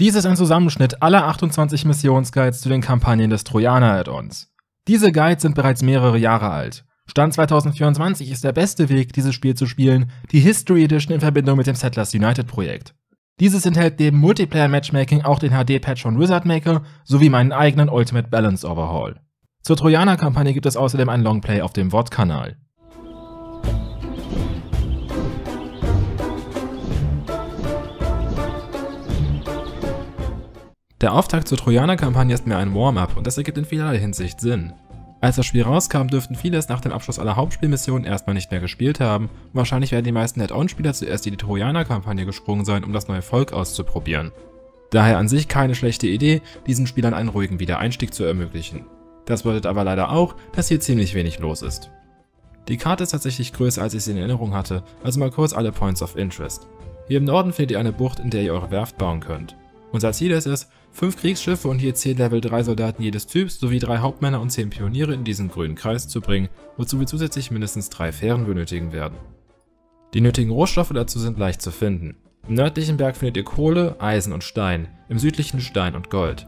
Dies ist ein Zusammenschnitt aller 28 Missionsguides zu den Kampagnen des Trojaner-Add-ons. Diese Guides sind bereits mehrere Jahre alt. Stand 2024 ist der beste Weg, dieses Spiel zu spielen, die History Edition in Verbindung mit dem Settlers United Projekt. Dieses enthält neben Multiplayer-Matchmaking auch den HD-Patch von Wizard Maker sowie meinen eigenen Ultimate Balance Overhaul. Zur Trojaner-Kampagne gibt es außerdem einen Longplay auf dem VOD-Kanal. Der Auftakt zur Trojaner-Kampagne ist mehr ein Warm-Up und das ergibt in vielerlei Hinsicht Sinn. Als das Spiel rauskam, dürften viele es nach dem Abschluss aller Hauptspielmissionen erstmal nicht mehr gespielt haben und wahrscheinlich werden die meisten Add-on-Spieler zuerst in die Trojaner-Kampagne gesprungen sein, um das neue Volk auszuprobieren. Daher an sich keine schlechte Idee, diesen Spielern einen ruhigen Wiedereinstieg zu ermöglichen. Das bedeutet aber leider auch, dass hier ziemlich wenig los ist. Die Karte ist tatsächlich größer, als ich sie in Erinnerung hatte, also mal kurz alle Points of Interest. Hier im Norden findet ihr eine Bucht, in der ihr eure Werft bauen könnt. Unser Ziel ist es, 5 Kriegsschiffe und je 10 Level 3 Soldaten jedes Typs sowie 3 Hauptmänner und 10 Pioniere in diesen grünen Kreis zu bringen, wozu wir zusätzlich mindestens 3 Fähren benötigen werden. Die nötigen Rohstoffe dazu sind leicht zu finden. Im nördlichen Berg findet ihr Kohle, Eisen und Stein, im südlichen Stein und Gold.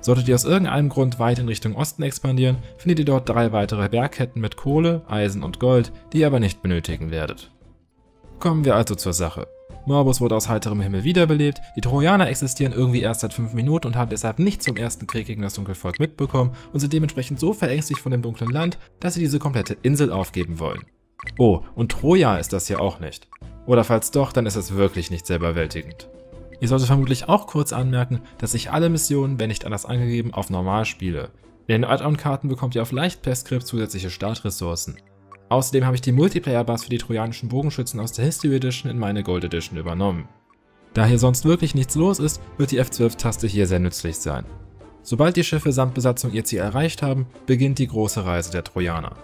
Solltet ihr aus irgendeinem Grund weit in Richtung Osten expandieren, findet ihr dort 3 weitere Bergketten mit Kohle, Eisen und Gold, die ihr aber nicht benötigen werdet. Kommen wir also zur Sache. Morbus wurde aus heiterem Himmel wiederbelebt, die Trojaner existieren irgendwie erst seit 5 Minuten und haben deshalb nichts zum ersten Krieg gegen das Dunkelvolk mitbekommen und sind dementsprechend so verängstigt von dem dunklen Land, dass sie diese komplette Insel aufgeben wollen. Oh, und Troja ist das hier auch nicht. Oder falls doch, dann ist es wirklich nicht sehr überwältigend. Ihr solltet vermutlich auch kurz anmerken, dass ich alle Missionen, wenn nicht anders angegeben, auf normal spiele. In den Add-on-Karten bekommt ihr auf Leicht-Per-Skript zusätzliche Startressourcen. Außerdem habe ich die Multiplayer-Bars für die trojanischen Bogenschützen aus der History Edition in meine Gold Edition übernommen. Da hier sonst wirklich nichts los ist, wird die F12-Taste hier sehr nützlich sein. Sobald die Schiffe samt Besatzung ihr Ziel erreicht haben, beginnt die große Reise der Trojaner.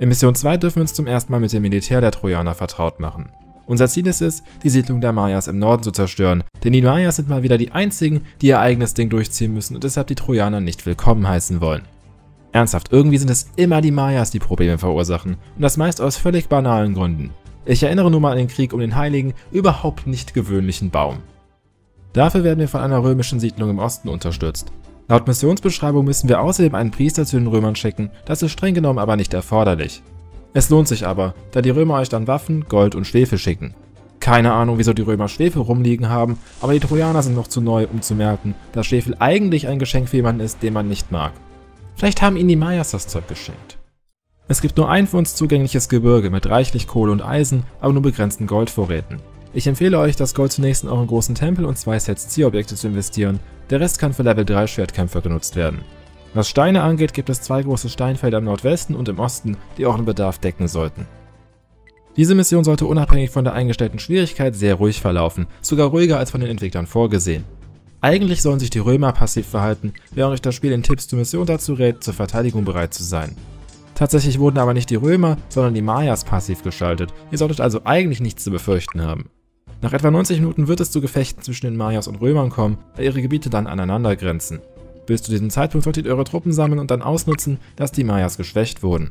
In Mission 2 dürfen wir uns zum ersten Mal mit dem Militär der Trojaner vertraut machen. Unser Ziel ist es, die Siedlung der Mayas im Norden zu zerstören, denn die Mayas sind mal wieder die einzigen, die ihr eigenes Ding durchziehen müssen und deshalb die Trojaner nicht willkommen heißen wollen. Ernsthaft, irgendwie sind es immer die Mayas, die Probleme verursachen und das meist aus völlig banalen Gründen. Ich erinnere nur mal an den Krieg um den heiligen, überhaupt nicht gewöhnlichen Baum. Dafür werden wir von einer römischen Siedlung im Osten unterstützt. Laut Missionsbeschreibung müssen wir außerdem einen Priester zu den Römern schicken, das ist streng genommen aber nicht erforderlich. Es lohnt sich aber, da die Römer euch dann Waffen, Gold und Schwefel schicken. Keine Ahnung, wieso die Römer Schwefel rumliegen haben, aber die Trojaner sind noch zu neu, um zu merken, dass Schwefel eigentlich ein Geschenk für jemanden ist, den man nicht mag. Vielleicht haben ihnen die Mayas das Zeug geschenkt. Es gibt nur ein für uns zugängliches Gebirge mit reichlich Kohle und Eisen, aber nur begrenzten Goldvorräten. Ich empfehle euch, das Gold zunächst in euren großen Tempel und 2 Sets Zielobjekte zu investieren, der Rest kann für Level 3 Schwertkämpfer genutzt werden. Was Steine angeht, gibt es 2 große Steinfelder im Nordwesten und im Osten, die euren Bedarf decken sollten. Diese Mission sollte unabhängig von der eingestellten Schwierigkeit sehr ruhig verlaufen, sogar ruhiger als von den Entwicklern vorgesehen. Eigentlich sollen sich die Römer passiv verhalten, während euch das Spiel in Tipps zur Mission dazu rät, zur Verteidigung bereit zu sein. Tatsächlich wurden aber nicht die Römer, sondern die Mayas passiv geschaltet, ihr solltet also eigentlich nichts zu befürchten haben. Nach etwa 90 Minuten wird es zu Gefechten zwischen den Mayas und Römern kommen, da ihre Gebiete dann aneinander grenzen. Bis zu diesem Zeitpunkt solltet ihr eure Truppen sammeln und dann ausnutzen, dass die Mayas geschwächt wurden.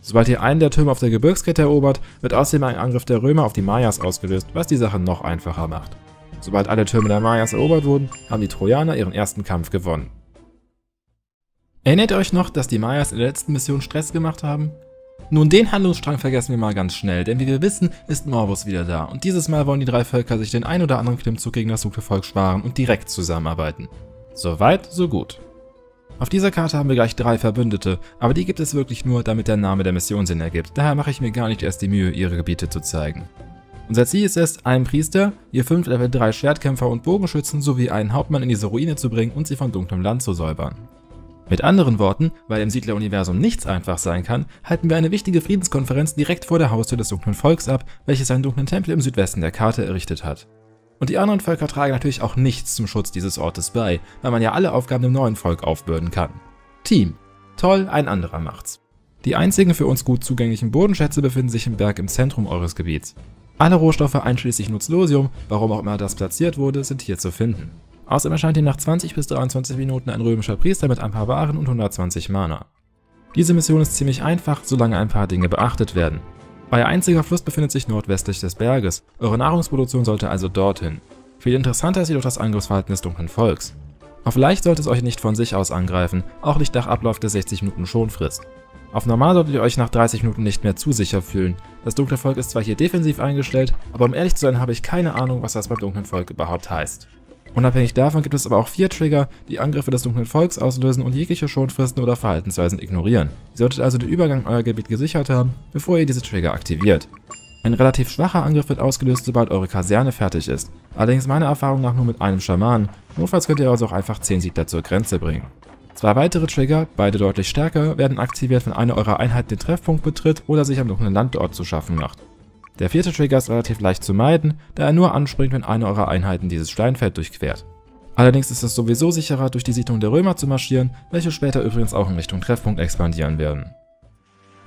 Sobald ihr einen der Türme auf der Gebirgskette erobert, wird außerdem ein Angriff der Römer auf die Mayas ausgelöst, was die Sache noch einfacher macht. Sobald alle Türme der Mayas erobert wurden, haben die Trojaner ihren ersten Kampf gewonnen. Erinnert ihr euch noch, dass die Mayas in der letzten Mission Stress gemacht haben? Nun, den Handlungsstrang vergessen wir mal ganz schnell, denn wie wir wissen, ist Morbus wieder da und dieses Mal wollen die 3 Völker sich den ein oder anderen Klimmzug gegen das Dunkelvolk sparen und direkt zusammenarbeiten. Soweit, so gut. Auf dieser Karte haben wir gleich 3 Verbündete, aber die gibt es wirklich nur, damit der Name der Mission Sinn ergibt, daher mache ich mir gar nicht erst die Mühe, ihre Gebiete zu zeigen. Unser Ziel ist es, einen Priester, ihr 5 Level 3 Schwertkämpfer und Bogenschützen sowie einen Hauptmann in diese Ruine zu bringen und sie von dunklem Land zu säubern. Mit anderen Worten, weil im Siedleruniversum nichts einfach sein kann, halten wir eine wichtige Friedenskonferenz direkt vor der Haustür des dunklen Volks ab, welches einen dunklen Tempel im Südwesten der Karte errichtet hat. Und die anderen Völker tragen natürlich auch nichts zum Schutz dieses Ortes bei, weil man ja alle Aufgaben dem neuen Volk aufbürden kann. Team. Toll, ein anderer macht's. Die einzigen für uns gut zugänglichen Bodenschätze befinden sich im Berg im Zentrum eures Gebiets. Alle Rohstoffe einschließlich Nutzlosium, warum auch immer das platziert wurde, sind hier zu finden. Außerdem erscheint hier nach 20 bis 23 Minuten ein römischer Priester mit ein paar Waren und 120 Mana. Diese Mission ist ziemlich einfach, solange ein paar Dinge beachtet werden. Euer einziger Fluss befindet sich nordwestlich des Berges, eure Nahrungsproduktion sollte also dorthin. Viel interessanter ist jedoch das Angriffsverhalten des dunklen Volks. Auf leicht sollte es euch nicht von sich aus angreifen, auch nicht nach Ablauf der 60 Minuten Schonfrist. Auf normal solltet ihr euch nach 30 Minuten nicht mehr zu sicher fühlen. Das dunkle Volk ist zwar hier defensiv eingestellt, aber um ehrlich zu sein, habe ich keine Ahnung, was das beim dunklen Volk überhaupt heißt. Unabhängig davon gibt es aber auch 4 Trigger, die Angriffe des dunklen Volks auslösen und jegliche Schonfristen oder Verhaltensweisen ignorieren. Ihr solltet also den Übergang in euer Gebiet gesichert haben, bevor ihr diese Trigger aktiviert. Ein relativ schwacher Angriff wird ausgelöst, sobald eure Kaserne fertig ist. Allerdings meiner Erfahrung nach nur mit einem Schamanen, notfalls könnt ihr also auch einfach 10 Siedler zur Grenze bringen. 2 weitere Trigger, beide deutlich stärker, werden aktiviert, wenn eine eurer Einheiten den Treffpunkt betritt oder sich am dunklen Landort zu schaffen macht. Der 4. Trigger ist relativ leicht zu meiden, da er nur anspringt, wenn eine eurer Einheiten dieses Steinfeld durchquert. Allerdings ist es sowieso sicherer, durch die Siedlung der Römer zu marschieren, welche später übrigens auch in Richtung Treffpunkt expandieren werden.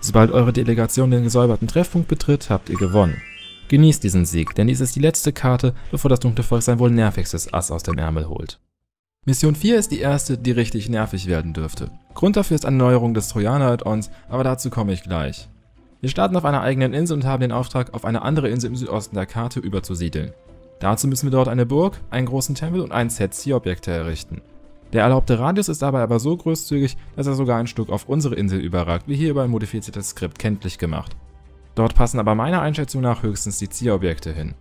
Sobald eure Delegation den gesäuberten Treffpunkt betritt, habt ihr gewonnen. Genießt diesen Sieg, denn dies ist die letzte Karte, bevor das dunkle Volk sein wohl nervigstes Ass aus dem Ärmel holt. Mission 4 ist die erste, die richtig nervig werden dürfte. Grund dafür ist eine Neuerung des Trojaner-Add-ons, aber dazu komme ich gleich. Wir starten auf einer eigenen Insel und haben den Auftrag, auf eine andere Insel im Südosten der Karte überzusiedeln. Dazu müssen wir dort eine Burg, einen großen Tempel und ein Set Zielobjekte errichten. Der erlaubte Radius ist dabei aber so großzügig, dass er sogar ein Stück auf unsere Insel überragt, wie hier über ein modifiziertes Skript kenntlich gemacht. Dort passen aber meiner Einschätzung nach höchstens die Zielobjekte hin.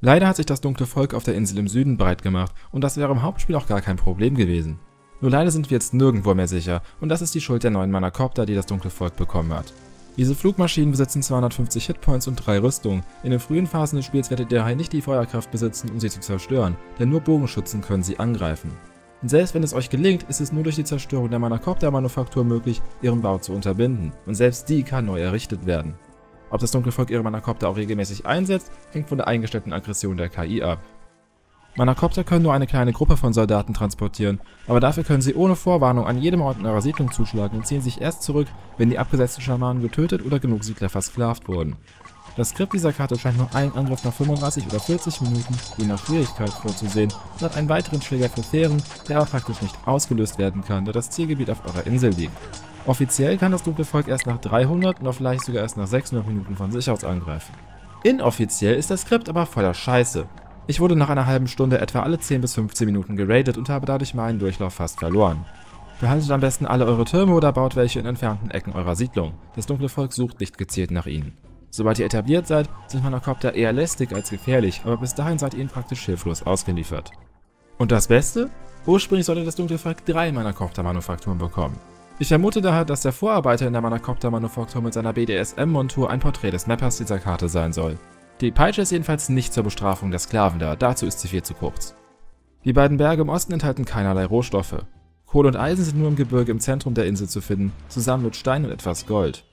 Leider hat sich das dunkle Volk auf der Insel im Süden breit gemacht und das wäre im Hauptspiel auch gar kein Problem gewesen. Nur leider sind wir jetzt nirgendwo mehr sicher und das ist die Schuld der neuen Mana-Copter, die das dunkle Volk bekommen hat. Diese Flugmaschinen besitzen 250 Hitpoints und 3 Rüstungen. In den frühen Phasen des Spiels werdet ihr daher nicht die Feuerkraft besitzen, um sie zu zerstören, denn nur Bogenschützen können sie angreifen. Und selbst wenn es euch gelingt, ist es nur durch die Zerstörung der Mana-Copter-Manufaktur möglich, ihren Bau zu unterbinden und selbst die kann neu errichtet werden. Ob das dunkle Volk ihre Mana-Copter auch regelmäßig einsetzt, hängt von der eingestellten Aggression der KI ab. Mana-Copter können nur eine kleine Gruppe von Soldaten transportieren, aber dafür können sie ohne Vorwarnung an jedem Ort in eurer Siedlung zuschlagen und ziehen sich erst zurück, wenn die abgesetzten Schamanen getötet oder genug Siedler versklavt wurden. Das Skript dieser Karte scheint nur einen Angriff nach 35 oder 40 Minuten, je nach Schwierigkeit, vorzusehen und hat einen weiteren Trigger für Fähren, der aber praktisch nicht ausgelöst werden kann, da das Zielgebiet auf eurer Insel liegt. Offiziell kann das dunkle Volk erst nach 300 und auf leicht sogar erst nach 600 Minuten von sich aus angreifen. Inoffiziell ist das Skript aber voller Scheiße. Ich wurde nach einer halben Stunde etwa alle 10 bis 15 Minuten geradet und habe dadurch meinen Durchlauf fast verloren. Behaltet am besten alle eure Türme oder baut welche in entfernten Ecken eurer Siedlung. Das dunkle Volk sucht nicht gezielt nach ihnen. Sobald ihr etabliert seid, sind Mana-Copter eher lästig als gefährlich, aber bis dahin seid ihr ihnen praktisch hilflos ausgeliefert. Und das Beste? Ursprünglich sollte das dunkle Volk 3 Mana-Copter-Manufakturen bekommen. Ich vermute daher, dass der Vorarbeiter in der Mana-Copter-Manufaktur mit seiner BDSM-Montur ein Porträt des Mappers dieser Karte sein soll. Die Peitsche ist jedenfalls nicht zur Bestrafung der Sklaven da, dazu ist sie viel zu kurz. Die beiden Berge im Osten enthalten keinerlei Rohstoffe. Kohle und Eisen sind nur im Gebirge im Zentrum der Insel zu finden, zusammen mit Stein und etwas Gold.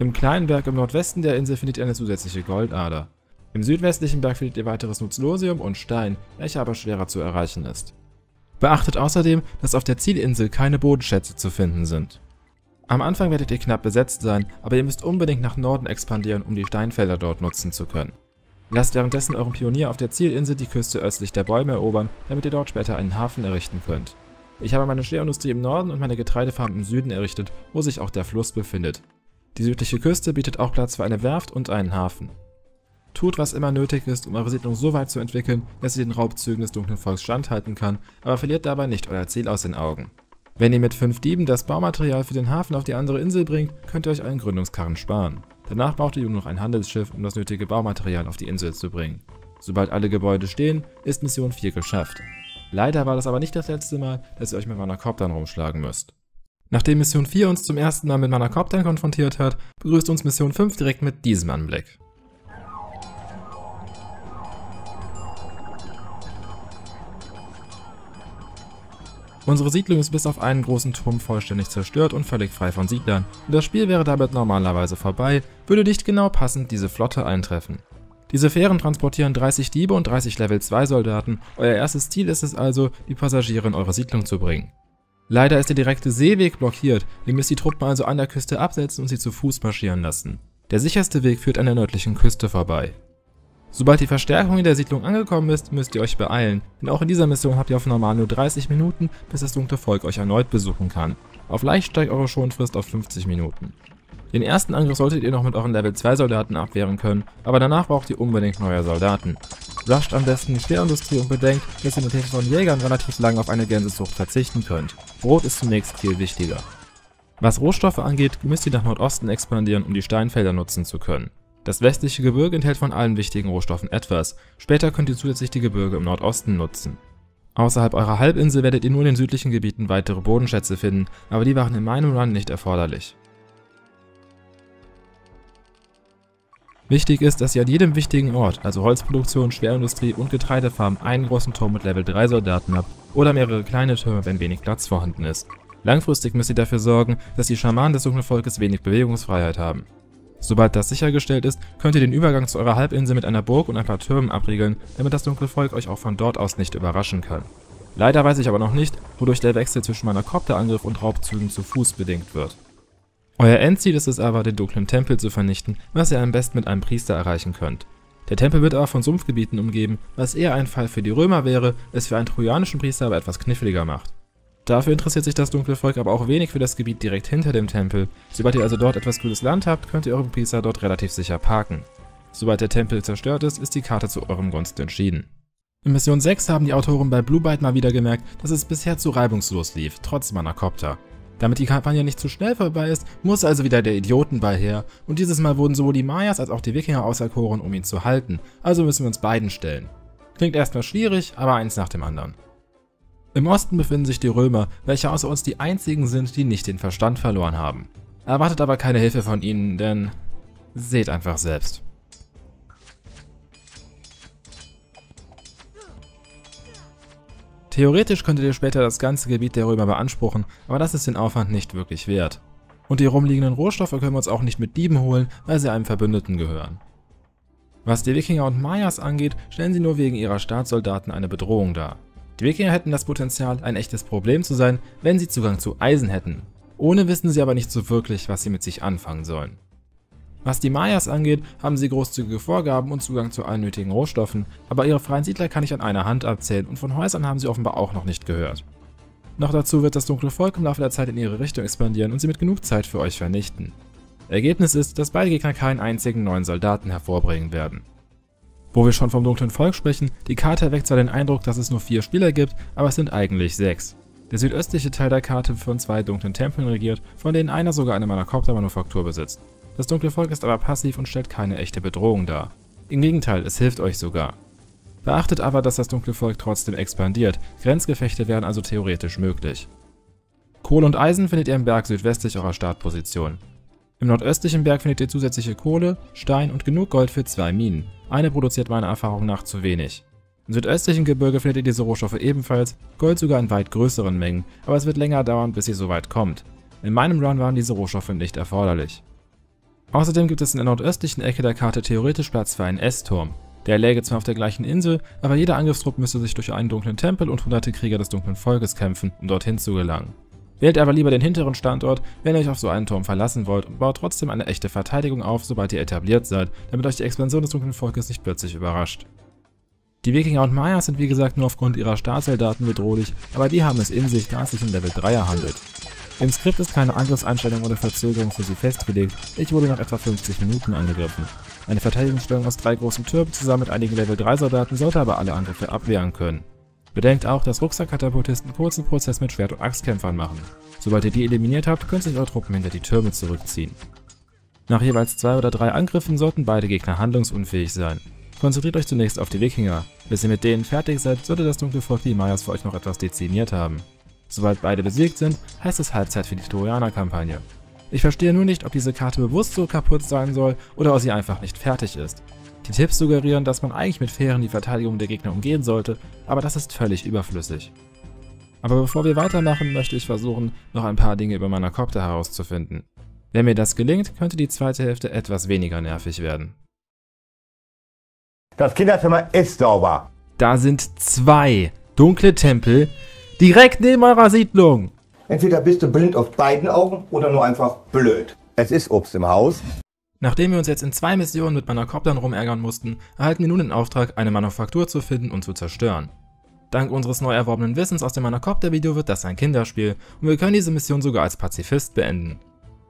Im kleinen Berg im Nordwesten der Insel findet ihr eine zusätzliche Goldader. Im südwestlichen Berg findet ihr weiteres Nutzlosium und Stein, welcher aber schwerer zu erreichen ist. Beachtet außerdem, dass auf der Zielinsel keine Bodenschätze zu finden sind. Am Anfang werdet ihr knapp besetzt sein, aber ihr müsst unbedingt nach Norden expandieren, um die Steinfelder dort nutzen zu können. Lasst währenddessen euren Pionier auf der Zielinsel die Küste östlich der Bäume erobern, damit ihr dort später einen Hafen errichten könnt. Ich habe meine Schwerindustrie im Norden und meine Getreidefarm im Süden errichtet, wo sich auch der Fluss befindet. Die südliche Küste bietet auch Platz für eine Werft und einen Hafen. Tut, was immer nötig ist, um eure Siedlung so weit zu entwickeln, dass sie den Raubzügen des dunklen Volks standhalten kann, aber verliert dabei nicht euer Ziel aus den Augen. Wenn ihr mit 5 Dieben das Baumaterial für den Hafen auf die andere Insel bringt, könnt ihr euch einen Gründungskarren sparen. Danach braucht ihr nur noch ein Handelsschiff, um das nötige Baumaterial auf die Insel zu bringen. Sobald alle Gebäude stehen, ist Mission 4 geschafft. Leider war das aber nicht das letzte Mal, dass ihr euch mit Mana-Coptern rumschlagen müsst. Nachdem Mission 4 uns zum ersten Mal mit Mana-Coptern konfrontiert hat, begrüßt uns Mission 5 direkt mit diesem Anblick. Unsere Siedlung ist bis auf einen großen Turm vollständig zerstört und völlig frei von Siedlern und das Spiel wäre damit normalerweise vorbei, würde nicht genau passend diese Flotte eintreffen. Diese Fähren transportieren 30 Diebe und 30 Level 2 Soldaten, euer erstes Ziel ist es also, die Passagiere in eure Siedlung zu bringen. Leider ist der direkte Seeweg blockiert, ihr müsst die Truppen also an der Küste absetzen und sie zu Fuß marschieren lassen. Der sicherste Weg führt an der nördlichen Küste vorbei. Sobald die Verstärkung in der Siedlung angekommen ist, müsst ihr euch beeilen, denn auch in dieser Mission habt ihr auf normal nur 30 Minuten, bis das dunkle Volk euch erneut besuchen kann. Auf leicht steigt eure Schonfrist auf 50 Minuten. Den ersten Angriff solltet ihr noch mit euren Level 2 Soldaten abwehren können, aber danach braucht ihr unbedingt neue Soldaten. Rusht am besten die Schwerindustrie und bedenkt, dass ihr mit Hilfe von Jägern relativ lange auf eine Gänsezucht verzichten könnt. Brot ist zunächst viel wichtiger. Was Rohstoffe angeht, müsst ihr nach Nordosten expandieren, um die Steinfelder nutzen zu können. Das westliche Gebirge enthält von allen wichtigen Rohstoffen etwas, später könnt ihr zusätzlich die Gebirge im Nordosten nutzen. Außerhalb eurer Halbinsel werdet ihr nur in den südlichen Gebieten weitere Bodenschätze finden, aber die waren in meinem Run nicht erforderlich. Wichtig ist, dass ihr an jedem wichtigen Ort, also Holzproduktion, Schwerindustrie und Getreidefarmen, einen großen Turm mit Level 3 Soldaten habt oder mehrere kleine Türme, wenn wenig Platz vorhanden ist. Langfristig müsst ihr dafür sorgen, dass die Schamanen des Volkes wenig Bewegungsfreiheit haben. Sobald das sichergestellt ist, könnt ihr den Übergang zu eurer Halbinsel mit einer Burg und ein paar Türmen abriegeln, damit das dunkle Volk euch auch von dort aus nicht überraschen kann. Leider weiß ich aber noch nicht, wodurch der Wechsel zwischen meiner Kopterangriff und Raubzügen zu Fuß bedingt wird. Euer Endziel ist es aber, den dunklen Tempel zu vernichten, was ihr am besten mit einem Priester erreichen könnt. Der Tempel wird aber von Sumpfgebieten umgeben, was eher ein Fall für die Römer wäre, es für einen trojanischen Priester aber etwas kniffliger macht. Dafür interessiert sich das dunkle Volk aber auch wenig für das Gebiet direkt hinter dem Tempel. Sobald ihr also dort etwas grünes Land habt, könnt ihr euren Priester dort relativ sicher parken. Sobald der Tempel zerstört ist, ist die Karte zu eurem Gunsten entschieden. In Mission 6 haben die Autoren bei Blue Byte mal wieder gemerkt, dass es bisher zu reibungslos lief, trotz meiner Kopter. Damit die Kampagne nicht zu schnell vorbei ist, muss also wieder der Idiotenball her und dieses Mal wurden sowohl die Mayas als auch die Wikinger auserkoren, um ihn zu halten, also müssen wir uns beiden stellen. Klingt erstmal schwierig, aber eins nach dem anderen. Im Osten befinden sich die Römer, welche außer uns die einzigen sind, die nicht den Verstand verloren haben. Erwartet aber keine Hilfe von ihnen, denn seht einfach selbst. Theoretisch könntet ihr später das ganze Gebiet der Römer beanspruchen, aber das ist den Aufwand nicht wirklich wert. Und die rumliegenden Rohstoffe können wir uns auch nicht mit Dieben holen, weil sie einem Verbündeten gehören. Was die Wikinger und Mayas angeht, stellen sie nur wegen ihrer Staatssoldaten eine Bedrohung dar. Die Wikinger hätten das Potenzial, ein echtes Problem zu sein, wenn sie Zugang zu Eisen hätten. Ohne wissen sie aber nicht so wirklich, was sie mit sich anfangen sollen. Was die Mayas angeht, haben sie großzügige Vorgaben und Zugang zu allen nötigen Rohstoffen, aber ihre freien Siedler kann ich an einer Hand abzählen und von Häusern haben sie offenbar auch noch nicht gehört. Noch dazu wird das dunkle Volk im Laufe der Zeit in ihre Richtung expandieren und sie mit genug Zeit für euch vernichten. Ergebnis ist, dass beide Gegner keinen einzigen neuen Soldaten hervorbringen werden. Wo wir schon vom dunklen Volk sprechen, die Karte erweckt zwar den Eindruck, dass es nur 4 Spieler gibt, aber es sind eigentlich 6. Der südöstliche Teil der Karte wird von 2 dunklen Tempeln regiert, von denen einer sogar eine Manakopter-Manufaktur besitzt. Das dunkle Volk ist aber passiv und stellt keine echte Bedrohung dar. Im Gegenteil, es hilft euch sogar. Beachtet aber, dass das dunkle Volk trotzdem expandiert, Grenzgefechte wären also theoretisch möglich. Kohle und Eisen findet ihr im Berg südwestlich eurer Startposition. Im nordöstlichen Berg findet ihr zusätzliche Kohle, Stein und genug Gold für 2 Minen. Eine produziert meiner Erfahrung nach zu wenig. Im südöstlichen Gebirge findet ihr diese Rohstoffe ebenfalls, Gold sogar in weit größeren Mengen, aber es wird länger dauern, bis ihr so weit kommt. In meinem Run waren diese Rohstoffe nicht erforderlich. Außerdem gibt es in der nordöstlichen Ecke der Karte theoretisch Platz für einen S-Turm. Der läge zwar auf der gleichen Insel, aber jeder Angriffstrupp müsste sich durch einen dunklen Tempel und hunderte Krieger des dunklen Volkes kämpfen, um dorthin zu gelangen. Wählt aber lieber den hinteren Standort, wenn ihr euch auf so einen Turm verlassen wollt und baut trotzdem eine echte Verteidigung auf, sobald ihr etabliert seid, damit euch die Expansion des dunklen Volkes nicht plötzlich überrascht. Die Wikinger und Mayas sind wie gesagt nur aufgrund ihrer Staatssoldaten bedrohlich, aber die haben es in sich, da es sich um Level 3er handelt. Im Skript ist keine Angriffseinstellung oder Verzögerung für sie festgelegt, ich wurde nach etwa 50 Minuten angegriffen. Eine Verteidigungsstellung aus 3 großen Türmen zusammen mit einigen Level 3 Soldaten sollte aber alle Angriffe abwehren können. Bedenkt auch, dass Rucksackkatapultisten einen kurzen Prozess mit Schwert- und Axtkämpfern machen. Sobald ihr die eliminiert habt, könnt sich eure Truppen hinter die Türme zurückziehen. Nach jeweils 2 oder 3 Angriffen sollten beide Gegner handlungsunfähig sein. Konzentriert euch zunächst auf die Wikinger. Bis ihr mit denen fertig seid, sollte das dunkle Volk die Mayas für euch noch etwas dezimiert haben. Sobald beide besiegt sind, heißt es Halbzeit für die Trojaner-Kampagne. Ich verstehe nur nicht, ob diese Karte bewusst so kaputt sein soll oder ob sie einfach nicht fertig ist. Die Tipps suggerieren, dass man eigentlich mit Fähren die Verteidigung der Gegner umgehen sollte, aber das ist völlig überflüssig. Aber bevor wir weitermachen, möchte ich versuchen, noch ein paar Dinge über Manakopter herauszufinden. Wenn mir das gelingt, könnte die zweite Hälfte etwas weniger nervig werden. Das Kinderzimmer ist sauber. Da sind 2 dunkle Tempel direkt neben eurer Siedlung. Entweder bist du blind auf beiden Augen oder nur einfach blöd. Es ist Obst im Haus. Nachdem wir uns jetzt in 2 Missionen mit Manakoptern rumärgern mussten, erhalten wir nun den Auftrag, eine Manufaktur zu finden und zu zerstören. Dank unseres neu erworbenen Wissens aus dem Manakopter-Video wird das ein Kinderspiel und wir können diese Mission sogar als Pazifist beenden.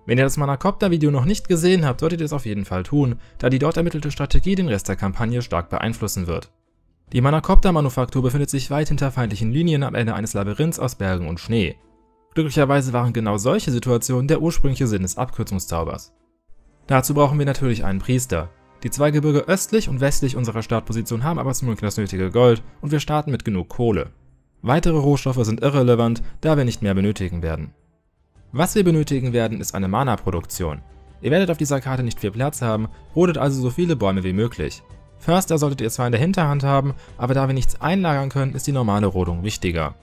Wenn ihr das Manakopter-Video noch nicht gesehen habt, solltet ihr es auf jeden Fall tun, da die dort ermittelte Strategie den Rest der Kampagne stark beeinflussen wird. Die Manakopter-Manufaktur befindet sich weit hinter feindlichen Linien am Ende eines Labyrinths aus Bergen und Schnee. Glücklicherweise waren genau solche Situationen der ursprüngliche Sinn des Abkürzungszaubers. Dazu brauchen wir natürlich einen Priester. Die zwei Gebirge östlich und westlich unserer Startposition haben aber zum Glück das nötige Gold und wir starten mit genug Kohle. Weitere Rohstoffe sind irrelevant, da wir nicht mehr benötigen werden. Was wir benötigen werden, ist eine Mana-Produktion. Ihr werdet auf dieser Karte nicht viel Platz haben, rodet also so viele Bäume wie möglich. Förster solltet ihr zwar in der Hinterhand haben, aber da wir nichts einlagern können, ist die normale Rodung wichtiger.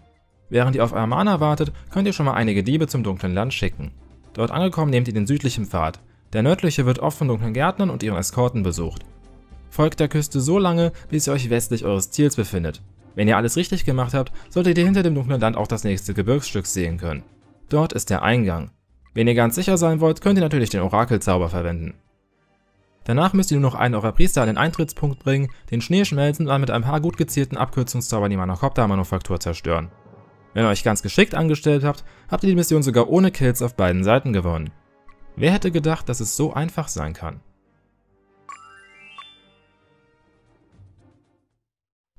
Während ihr auf euer Mana wartet, könnt ihr schon mal einige Diebe zum dunklen Land schicken. Dort angekommen nehmt ihr den südlichen Pfad. Der nördliche wird oft von dunklen Gärtnern und ihren Eskorten besucht. Folgt der Küste so lange, bis ihr euch westlich eures Ziels befindet. Wenn ihr alles richtig gemacht habt, solltet ihr hinter dem dunklen Land auch das nächste Gebirgsstück sehen können. Dort ist der Eingang. Wenn ihr ganz sicher sein wollt, könnt ihr natürlich den Orakelzauber verwenden. Danach müsst ihr nur noch einen eurer Priester an den Eintrittspunkt bringen, den Schnee schmelzen und dann mit ein paar gut gezielten Abkürzungszaubern die Manakopter-Manufaktur zerstören. Wenn ihr euch ganz geschickt angestellt habt, habt ihr die Mission sogar ohne Kills auf beiden Seiten gewonnen. Wer hätte gedacht, dass es so einfach sein kann?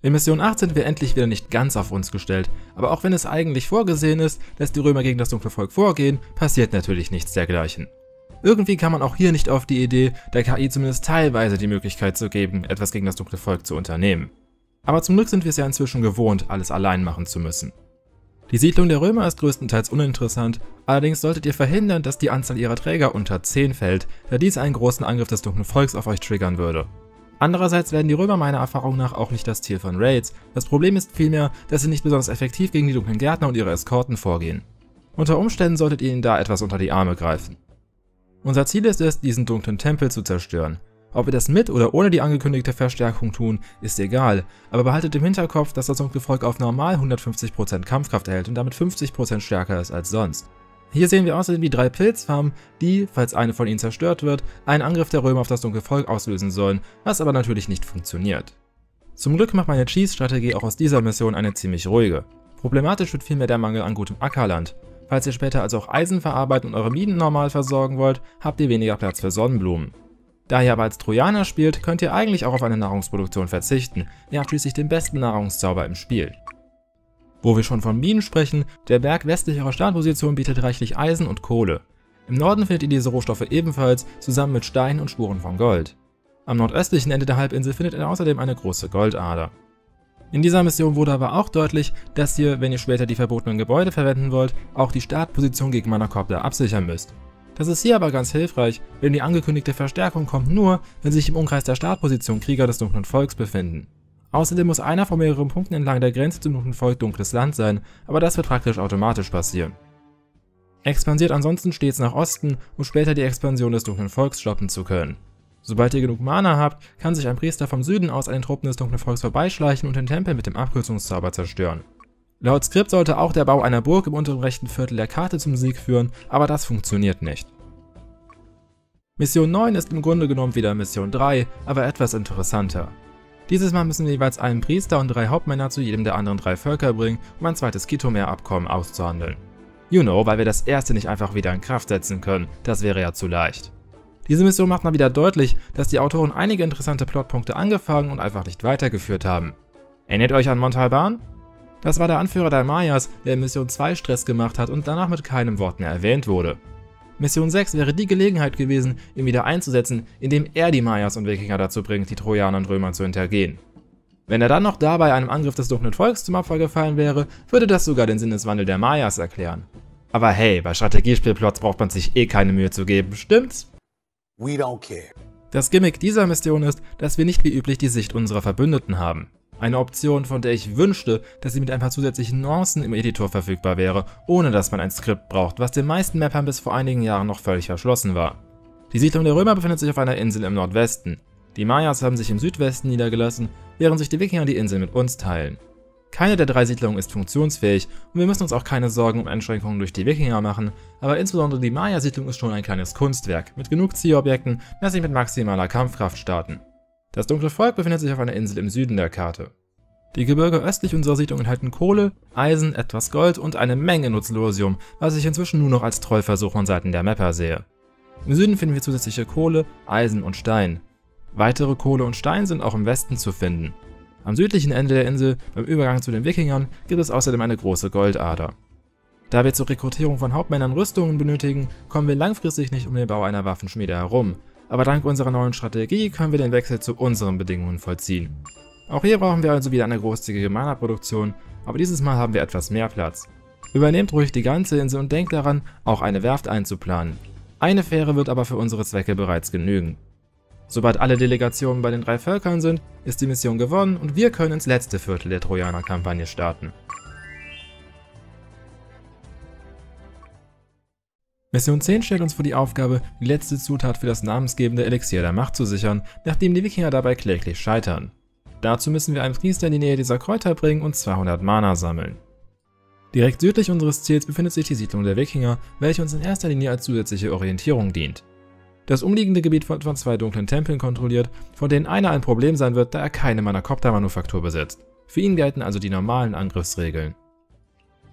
In Mission 8 sind wir endlich wieder nicht ganz auf uns gestellt, aber auch wenn es eigentlich vorgesehen ist, dass die Römer gegen das dunkle Volk vorgehen, passiert natürlich nichts dergleichen. Irgendwie kam man auch hier nicht auf die Idee, der KI zumindest teilweise die Möglichkeit zu geben, etwas gegen das dunkle Volk zu unternehmen. Aber zum Glück sind wir es ja inzwischen gewohnt, alles allein machen zu müssen. Die Siedlung der Römer ist größtenteils uninteressant, allerdings solltet ihr verhindern, dass die Anzahl ihrer Träger unter 10 fällt, da dies einen großen Angriff des dunklen Volks auf euch triggern würde. Andererseits werden die Römer meiner Erfahrung nach auch nicht das Ziel von Raids, das Problem ist vielmehr, dass sie nicht besonders effektiv gegen die dunklen Gärtner und ihre Eskorten vorgehen. Unter Umständen solltet ihr ihnen da etwas unter die Arme greifen. Unser Ziel ist es, diesen dunklen Tempel zu zerstören. Ob ihr das mit oder ohne die angekündigte Verstärkung tun, ist egal, aber behaltet im Hinterkopf, dass das dunkle Volk auf normal 150% Kampfkraft erhält und damit 50% stärker ist als sonst. Hier sehen wir außerdem die drei Pilzfarmen, die, falls eine von ihnen zerstört wird, einen Angriff der Römer auf das dunkle Volk auslösen sollen, was aber natürlich nicht funktioniert. Zum Glück macht meine Cheese-Strategie auch aus dieser Mission eine ziemlich ruhige. Problematisch wird vielmehr der Mangel an gutem Ackerland. Falls ihr später also auch Eisen verarbeiten und eure Minen normal versorgen wollt, habt ihr weniger Platz für Sonnenblumen. Da ihr aber als Trojaner spielt, könnt ihr eigentlich auch auf eine Nahrungsproduktion verzichten, ihr habt schließlich den besten Nahrungszauber im Spiel. Wo wir schon von Minen sprechen, der Berg westlich eurer Startposition bietet reichlich Eisen und Kohle. Im Norden findet ihr diese Rohstoffe ebenfalls, zusammen mit Stein und Spuren von Gold. Am nordöstlichen Ende der Halbinsel findet ihr außerdem eine große Goldader. In dieser Mission wurde aber auch deutlich, dass ihr, wenn ihr später die verbotenen Gebäude verwenden wollt, auch die Startposition gegen Manakopter absichern müsst. Das ist hier aber ganz hilfreich, denn die angekündigte Verstärkung kommt nur, wenn sich im Umkreis der Startposition Krieger des dunklen Volks befinden. Außerdem muss einer von mehreren Punkten entlang der Grenze zum dunklen Volk dunkles Land sein, aber das wird praktisch automatisch passieren. Expandiert ansonsten stets nach Osten, um später die Expansion des dunklen Volks stoppen zu können. Sobald ihr genug Mana habt, kann sich ein Priester vom Süden aus an den Truppen des dunklen Volks vorbeischleichen und den Tempel mit dem Abkürzungszauber zerstören. Laut Skript sollte auch der Bau einer Burg im unteren rechten Viertel der Karte zum Sieg führen, aber das funktioniert nicht. Mission 9 ist im Grunde genommen wieder Mission 3, aber etwas interessanter. Dieses Mal müssen wir jeweils einen Priester und 3 Hauptmänner zu jedem der anderen 3 Völker bringen, um ein zweites Kitomer-Abkommen auszuhandeln. You know, weil wir das erste nicht einfach wieder in Kraft setzen können, das wäre ja zu leicht. Diese Mission macht mal wieder deutlich, dass die Autoren einige interessante Plotpunkte angefangen und einfach nicht weitergeführt haben. Erinnert euch an Montalban? Das war der Anführer der Mayas, der in Mission 2 Stress gemacht hat und danach mit keinem Wort mehr erwähnt wurde. Mission 6 wäre die Gelegenheit gewesen, ihn wieder einzusetzen, indem er die Mayas und Wikinger dazu bringt, die Trojaner und Römer zu hintergehen. Wenn er dann noch dabei einem Angriff des dunklen Volks zum Opfer gefallen wäre, würde das sogar den Sinneswandel der Mayas erklären. Aber hey, bei Strategiespielplots braucht man sich eh keine Mühe zu geben, stimmt's? We don't care. Das Gimmick dieser Mission ist, dass wir nicht wie üblich die Sicht unserer Verbündeten haben. Eine Option, von der ich wünschte, dass sie mit ein paar zusätzlichen Nuancen im Editor verfügbar wäre, ohne dass man ein Skript braucht, was den meisten Mappern bis vor einigen Jahren noch völlig verschlossen war. Die Siedlung der Römer befindet sich auf einer Insel im Nordwesten. Die Mayas haben sich im Südwesten niedergelassen, während sich die Wikinger die Insel mit uns teilen. Keine der 3 Siedlungen ist funktionsfähig und wir müssen uns auch keine Sorgen um Einschränkungen durch die Wikinger machen, aber insbesondere die Maya-Siedlung ist schon ein kleines Kunstwerk, mit genug Zielobjekten, dass sie mit maximaler Kampfkraft starten. Das dunkle Volk befindet sich auf einer Insel im Süden der Karte. Die Gebirge östlich unserer Siedlung enthalten Kohle, Eisen, etwas Gold und eine Menge Nutzlosium, was ich inzwischen nur noch als Trollversuch von Seiten der Mapper sehe. Im Süden finden wir zusätzliche Kohle, Eisen und Stein. Weitere Kohle und Stein sind auch im Westen zu finden. Am südlichen Ende der Insel, beim Übergang zu den Wikingern, gibt es außerdem eine große Goldader. Da wir zur Rekrutierung von Hauptmännern Rüstungen benötigen, kommen wir langfristig nicht um den Bau einer Waffenschmiede herum, aber dank unserer neuen Strategie können wir den Wechsel zu unseren Bedingungen vollziehen. Auch hier brauchen wir also wieder eine großzügige Mana-Produktion, aber dieses Mal haben wir etwas mehr Platz. Übernehmt ruhig die ganze Insel und denkt daran, auch eine Werft einzuplanen. Eine Fähre wird aber für unsere Zwecke bereits genügen. Sobald alle Delegationen bei den 3 Völkern sind, ist die Mission gewonnen und wir können ins letzte Viertel der Trojaner-Kampagne starten. Mission 10 stellt uns vor die Aufgabe, die letzte Zutat für das namensgebende Elixier der Macht zu sichern, nachdem die Wikinger dabei kläglich scheitern. Dazu müssen wir einen Priester in die Nähe dieser Kräuter bringen und 200 Mana sammeln. Direkt südlich unseres Ziels befindet sich die Siedlung der Wikinger, welche uns in erster Linie als zusätzliche Orientierung dient. Das umliegende Gebiet wird von 2 dunklen Tempeln kontrolliert, von denen einer ein Problem sein wird, da er keine Mana-Copter-Manufaktur besitzt. Für ihn gelten also die normalen Angriffsregeln.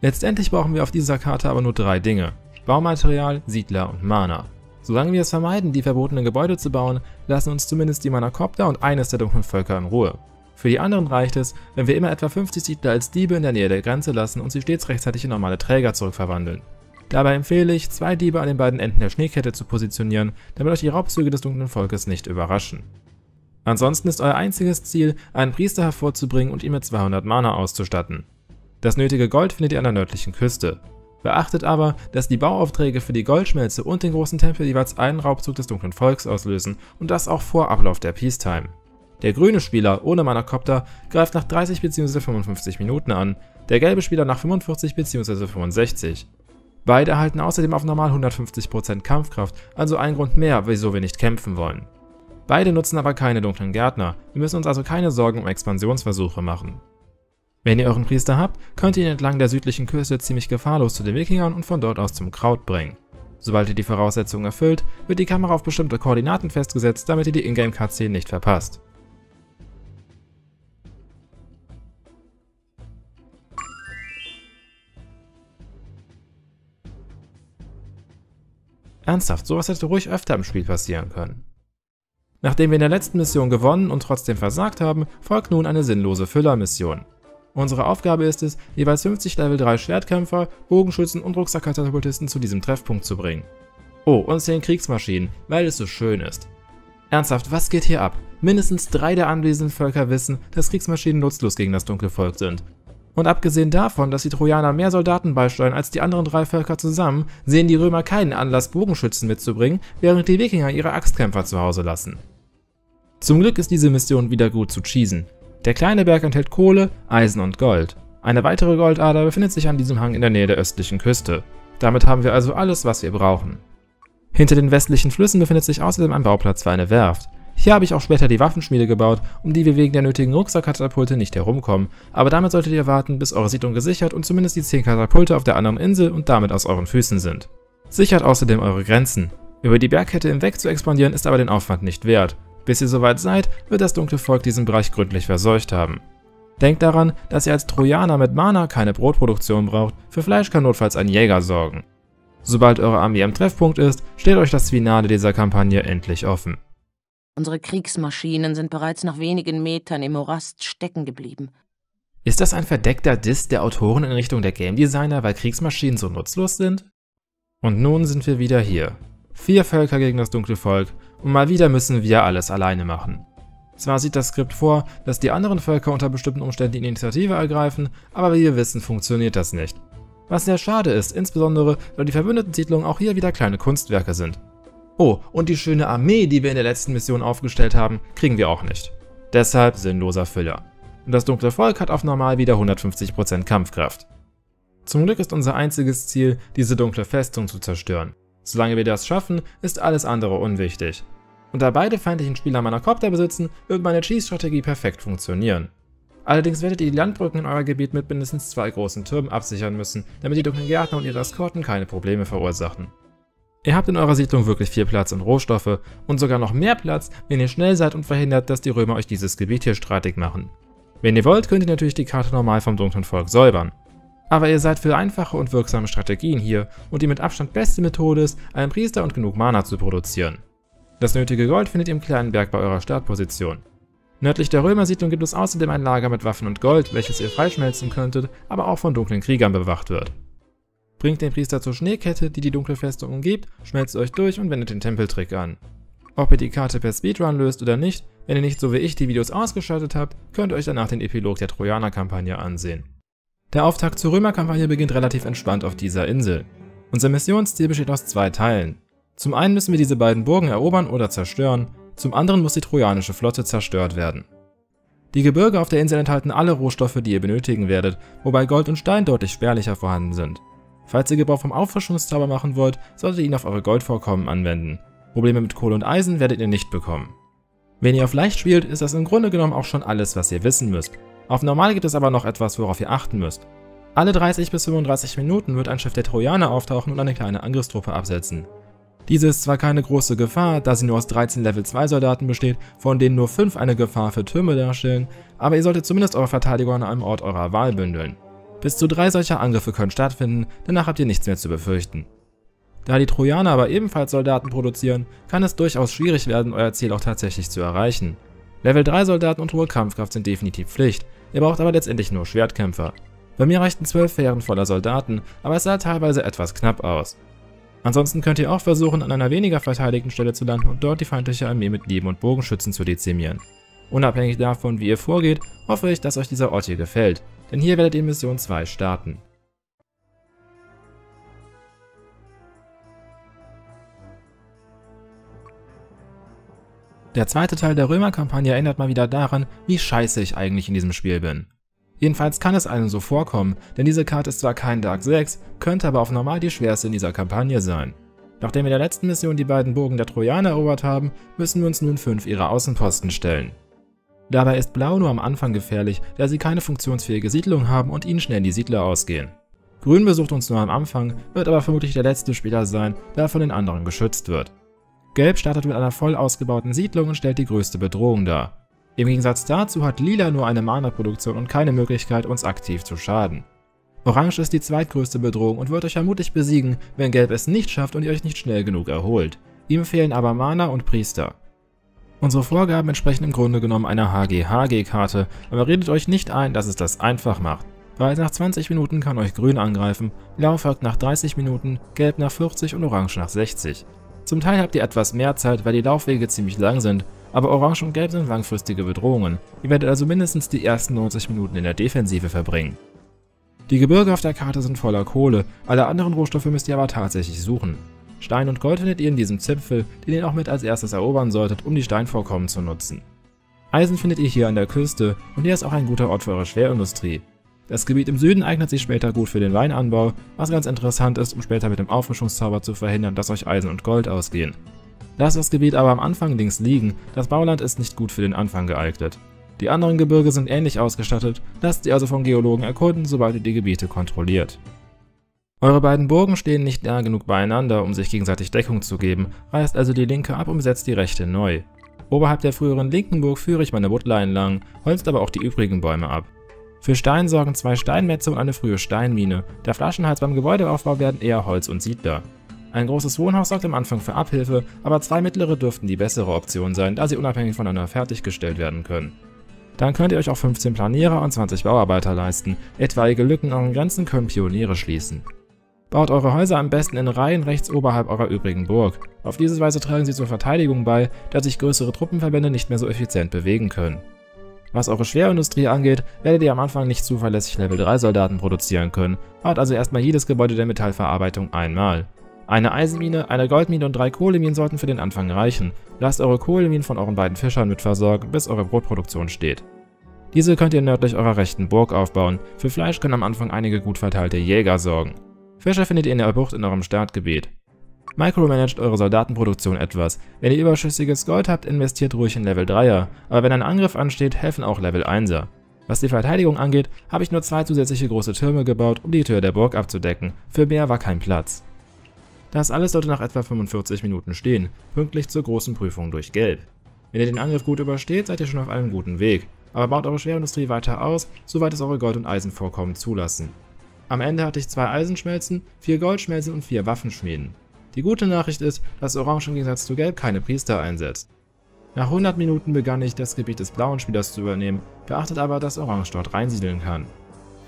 Letztendlich brauchen wir auf dieser Karte aber nur 3 Dinge: Baumaterial, Siedler und Mana. Solange wir es vermeiden, die verbotenen Gebäude zu bauen, lassen uns zumindest die Mana-Copter und eines der dunklen Völker in Ruhe. Für die anderen reicht es, wenn wir immer etwa 50 Siedler als Diebe in der Nähe der Grenze lassen und sie stets rechtzeitig in normale Träger zurückverwandeln. Dabei empfehle ich, 2 Diebe an den beiden Enden der Schneekette zu positionieren, damit euch die Raubzüge des dunklen Volkes nicht überraschen. Ansonsten ist euer einziges Ziel, einen Priester hervorzubringen und ihn mit 200 Mana auszustatten. Das nötige Gold findet ihr an der nördlichen Küste. Beachtet aber, dass die Bauaufträge für die Goldschmelze und den großen Tempel jeweils einen Raubzug des dunklen Volkes auslösen und das auch vor Ablauf der Peacetime. Der grüne Spieler ohne Mana-Copter greift nach 30 bzw. 55 Minuten an, der gelbe Spieler nach 45 bzw. 65. Beide erhalten außerdem auf normal 150% Kampfkraft, also ein Grund mehr, wieso wir nicht kämpfen wollen. Beide nutzen aber keine dunklen Gärtner, wir müssen uns also keine Sorgen um Expansionsversuche machen. Wenn ihr euren Priester habt, könnt ihr ihn entlang der südlichen Küste ziemlich gefahrlos zu den Wikingern und von dort aus zum Kraut bringen. Sobald ihr die Voraussetzungen erfüllt, wird die Kamera auf bestimmte Koordinaten festgesetzt, damit ihr die Ingame-Cutscene nicht verpasst. Ernsthaft, sowas hätte ruhig öfter im Spiel passieren können. Nachdem wir in der letzten Mission gewonnen und trotzdem versagt haben, folgt nun eine sinnlose Füllermission. Unsere Aufgabe ist es, jeweils 50 Level 3 Schwertkämpfer, Bogenschützen und Rucksack-Katapultisten zu diesem Treffpunkt zu bringen. Oh, und 10 Kriegsmaschinen, weil es so schön ist. Ernsthaft, was geht hier ab? Mindestens 3 der anwesenden Völker wissen, dass Kriegsmaschinen nutzlos gegen das dunkle Volk sind. Und abgesehen davon, dass die Trojaner mehr Soldaten beisteuern als die anderen 3 Völker zusammen, sehen die Römer keinen Anlass, Bogenschützen mitzubringen, während die Wikinger ihre Axtkämpfer zu Hause lassen. Zum Glück ist diese Mission wieder gut zu cheesen. Der kleine Berg enthält Kohle, Eisen und Gold. Eine weitere Goldader befindet sich an diesem Hang in der Nähe der östlichen Küste. Damit haben wir also alles, was wir brauchen. Hinter den westlichen Flüssen befindet sich außerdem ein Bauplatz für eine Werft. Hier habe ich auch später die Waffenschmiede gebaut, um die wir wegen der nötigen Rucksackkatapulte nicht herumkommen, aber damit solltet ihr warten, bis eure Siedlung gesichert und zumindest die 10 Katapulte auf der anderen Insel und damit aus euren Füßen sind. Sichert außerdem eure Grenzen. Über die Bergkette hinweg zu expandieren ist aber den Aufwand nicht wert. Bis ihr soweit seid, wird das dunkle Volk diesen Bereich gründlich verseucht haben. Denkt daran, dass ihr als Trojaner mit Mana keine Brotproduktion braucht, für Fleisch kann notfalls ein Jäger sorgen. Sobald eure Armee am Treffpunkt ist, steht euch das Finale dieser Kampagne endlich offen. Unsere Kriegsmaschinen sind bereits nach wenigen Metern im Morast stecken geblieben. Ist das ein verdeckter Diss der Autoren in Richtung der Game Designer, weil Kriegsmaschinen so nutzlos sind? Und nun sind wir wieder hier. 4 Völker gegen das dunkle Volk und mal wieder müssen wir alles alleine machen. Zwar sieht das Skript vor, dass die anderen Völker unter bestimmten Umständen die Initiative ergreifen, aber wie wir wissen, funktioniert das nicht. Was sehr schade ist, insbesondere, weil die verbündeten Siedlungen auch hier wieder kleine Kunstwerke sind. Oh, und die schöne Armee, die wir in der letzten Mission aufgestellt haben, kriegen wir auch nicht. Deshalb sinnloser Filler. Und das dunkle Volk hat auf normal wieder 150% Kampfkraft. Zum Glück ist unser einziges Ziel, diese dunkle Festung zu zerstören. Solange wir das schaffen, ist alles andere unwichtig. Und da beide feindlichen Spieler Mana-Copter besitzen, wird meine Cheese-Strategie perfekt funktionieren. Allerdings werdet ihr die Landbrücken in euer Gebiet mit mindestens 2 großen Türmen absichern müssen, damit die dunklen Gärtner und ihre Eskorten keine Probleme verursachen. Ihr habt in eurer Siedlung wirklich viel Platz und Rohstoffe und sogar noch mehr Platz, wenn ihr schnell seid und verhindert, dass die Römer euch dieses Gebiet hier streitig machen. Wenn ihr wollt, könnt ihr natürlich die Karte normal vom dunklen Volk säubern. Aber ihr seid für einfache und wirksame Strategien hier und die mit Abstand beste Methode ist, einen Priester und genug Mana zu produzieren. Das nötige Gold findet ihr im kleinen Berg bei eurer Startposition. Nördlich der Römersiedlung gibt es außerdem ein Lager mit Waffen und Gold, welches ihr freischmelzen könntet, aber auch von dunklen Kriegern bewacht wird. Bringt den Priester zur Schneekette, die die dunkle Festung umgibt, schmelzt euch durch und wendet den Tempeltrick an. Ob ihr die Karte per Speedrun löst oder nicht, wenn ihr nicht so wie ich die Videos ausgeschaltet habt, könnt ihr euch danach den Epilog der Trojaner-Kampagne ansehen. Der Auftakt zur Römerkampagne beginnt relativ entspannt auf dieser Insel. Unser Missionsziel besteht aus zwei Teilen. Zum einen müssen wir diese beiden Burgen erobern oder zerstören, zum anderen muss die trojanische Flotte zerstört werden. Die Gebirge auf der Insel enthalten alle Rohstoffe, die ihr benötigen werdet, wobei Gold und Stein deutlich spärlicher vorhanden sind. Falls ihr Gebrauch vom Auffrischungszauber machen wollt, solltet ihr ihn auf eure Goldvorkommen anwenden. Probleme mit Kohle und Eisen werdet ihr nicht bekommen. Wenn ihr auf leicht spielt, ist das im Grunde genommen auch schon alles, was ihr wissen müsst. Auf normal gibt es aber noch etwas, worauf ihr achten müsst. Alle 30 bis 35 Minuten wird ein Schiff der Trojaner auftauchen und eine kleine Angriffstruppe absetzen. Diese ist zwar keine große Gefahr, da sie nur aus 13 Level 2 Soldaten besteht, von denen nur 5 eine Gefahr für Türme darstellen, aber ihr solltet zumindest eure Verteidigung an einem Ort eurer Wahl bündeln. Bis zu 3 solcher Angriffe können stattfinden, danach habt ihr nichts mehr zu befürchten. Da die Trojaner aber ebenfalls Soldaten produzieren, kann es durchaus schwierig werden, euer Ziel auch tatsächlich zu erreichen. Level 3 Soldaten und hohe Kampfkraft sind definitiv Pflicht, ihr braucht aber letztendlich nur Schwertkämpfer. Bei mir reichten 12 Fähren voller Soldaten, aber es sah teilweise etwas knapp aus. Ansonsten könnt ihr auch versuchen, an einer weniger verteidigten Stelle zu landen und dort die feindliche Armee mit Lieben und Bogenschützen zu dezimieren. Unabhängig davon, wie ihr vorgeht, hoffe ich, dass euch dieser Ort hier gefällt, denn hier werdet ihr Mission 2 starten. Der zweite Teil der Römerkampagne erinnert mal wieder daran, wie scheiße ich eigentlich in diesem Spiel bin. Jedenfalls kann es einem so vorkommen, denn diese Karte ist zwar kein Dark 6, könnte aber auf normal die schwerste in dieser Kampagne sein. Nachdem wir in der letzten Mission die beiden Burgen der Trojaner erobert haben, müssen wir uns nun 5 ihrer Außenposten stellen. Dabei ist Blau nur am Anfang gefährlich, da sie keine funktionsfähige Siedlung haben und ihnen schnell die Siedler ausgehen. Grün besucht uns nur am Anfang, wird aber vermutlich der letzte Spieler sein, da er von den anderen geschützt wird. Gelb startet mit einer voll ausgebauten Siedlung und stellt die größte Bedrohung dar. Im Gegensatz dazu hat Lila nur eine Mana-Produktion und keine Möglichkeit, uns aktiv zu schaden. Orange ist die zweitgrößte Bedrohung und wird euch vermutlich besiegen, wenn Gelb es nicht schafft und ihr euch nicht schnell genug erholt. Ihm fehlen aber Mana und Priester. Unsere Vorgaben entsprechen im Grunde genommen einer HG-HG-Karte, aber redet euch nicht ein, dass es das einfach macht. Weil nach 20 Minuten kann euch Grün angreifen, Blau folgt nach 30 Minuten, Gelb nach 40 und Orange nach 60. Zum Teil habt ihr etwas mehr Zeit, weil die Laufwege ziemlich lang sind, aber Orange und Gelb sind langfristige Bedrohungen, ihr werdet also mindestens die ersten 90 Minuten in der Defensive verbringen. Die Gebirge auf der Karte sind voller Kohle, alle anderen Rohstoffe müsst ihr aber tatsächlich suchen. Stein und Gold findet ihr in diesem Zipfel, den ihr auch mit als erstes erobern solltet, um die Steinvorkommen zu nutzen. Eisen findet ihr hier an der Küste und hier ist auch ein guter Ort für eure Schwerindustrie. Das Gebiet im Süden eignet sich später gut für den Weinanbau, was ganz interessant ist, um später mit dem Auffrischungszauber zu verhindern, dass euch Eisen und Gold ausgehen. Lasst das Gebiet aber am Anfang links liegen, das Bauland ist nicht gut für den Anfang geeignet. Die anderen Gebirge sind ähnlich ausgestattet, lasst sie also von Geologen erkunden, sobald ihr die Gebiete kontrolliert. Eure beiden Burgen stehen nicht nah genug beieinander, um sich gegenseitig Deckung zu geben, reißt also die linke ab und setzt die rechte neu. Oberhalb der früheren linken Burg führe ich meine Woodline lang, holzt aber auch die übrigen Bäume ab. Für Stein sorgen 2 Steinmetze und eine frühe Steinmine, der Flaschenhals beim Gebäudeaufbau werden eher Holz und Siedler. Ein großes Wohnhaus sorgt am Anfang für Abhilfe, aber 2 mittlere dürften die bessere Option sein, da sie unabhängig voneinander fertiggestellt werden können. Dann könnt ihr euch auch 15 Planierer und 20 Bauarbeiter leisten, etwaige Lücken an euren Grenzen können Pioniere schließen. Baut eure Häuser am besten in Reihen rechts oberhalb eurer übrigen Burg. Auf diese Weise tragen sie zur Verteidigung bei, da sich größere Truppenverbände nicht mehr so effizient bewegen können. Was eure Schwerindustrie angeht, werdet ihr am Anfang nicht zuverlässig Level 3 Soldaten produzieren können, baut also erstmal jedes Gebäude der Metallverarbeitung einmal. Eine Eisenmine, eine Goldmine und 3 Kohleminen sollten für den Anfang reichen. Lasst eure Kohleminen von euren beiden Fischern mit versorgen, bis eure Brotproduktion steht. Diese könnt ihr nördlich eurer rechten Burg aufbauen, für Fleisch können am Anfang einige gut verteilte Jäger sorgen. Fischer findet ihr in der Bucht in eurem Startgebiet. Micromanagt eure Soldatenproduktion etwas, wenn ihr überschüssiges Gold habt, investiert ruhig in Level 3er, aber wenn ein Angriff ansteht, helfen auch Level 1er. Was die Verteidigung angeht, habe ich nur 2 zusätzliche große Türme gebaut, um die Tür der Burg abzudecken, für mehr war kein Platz. Das alles sollte nach etwa 45 Minuten stehen, pünktlich zur großen Prüfung durch Gelb. Wenn ihr den Angriff gut übersteht, seid ihr schon auf einem guten Weg, aber baut eure Schwerindustrie weiter aus, soweit es eure Gold- und Eisenvorkommen zulassen. Am Ende hatte ich 2 Eisenschmelzen, 4 Goldschmelzen und 4 Waffenschmieden. Die gute Nachricht ist, dass Orange im Gegensatz zu Gelb keine Priester einsetzt. Nach 100 Minuten begann ich, das Gebiet des blauen Spielers zu übernehmen, beachtet aber, dass Orange dort reinsiedeln kann.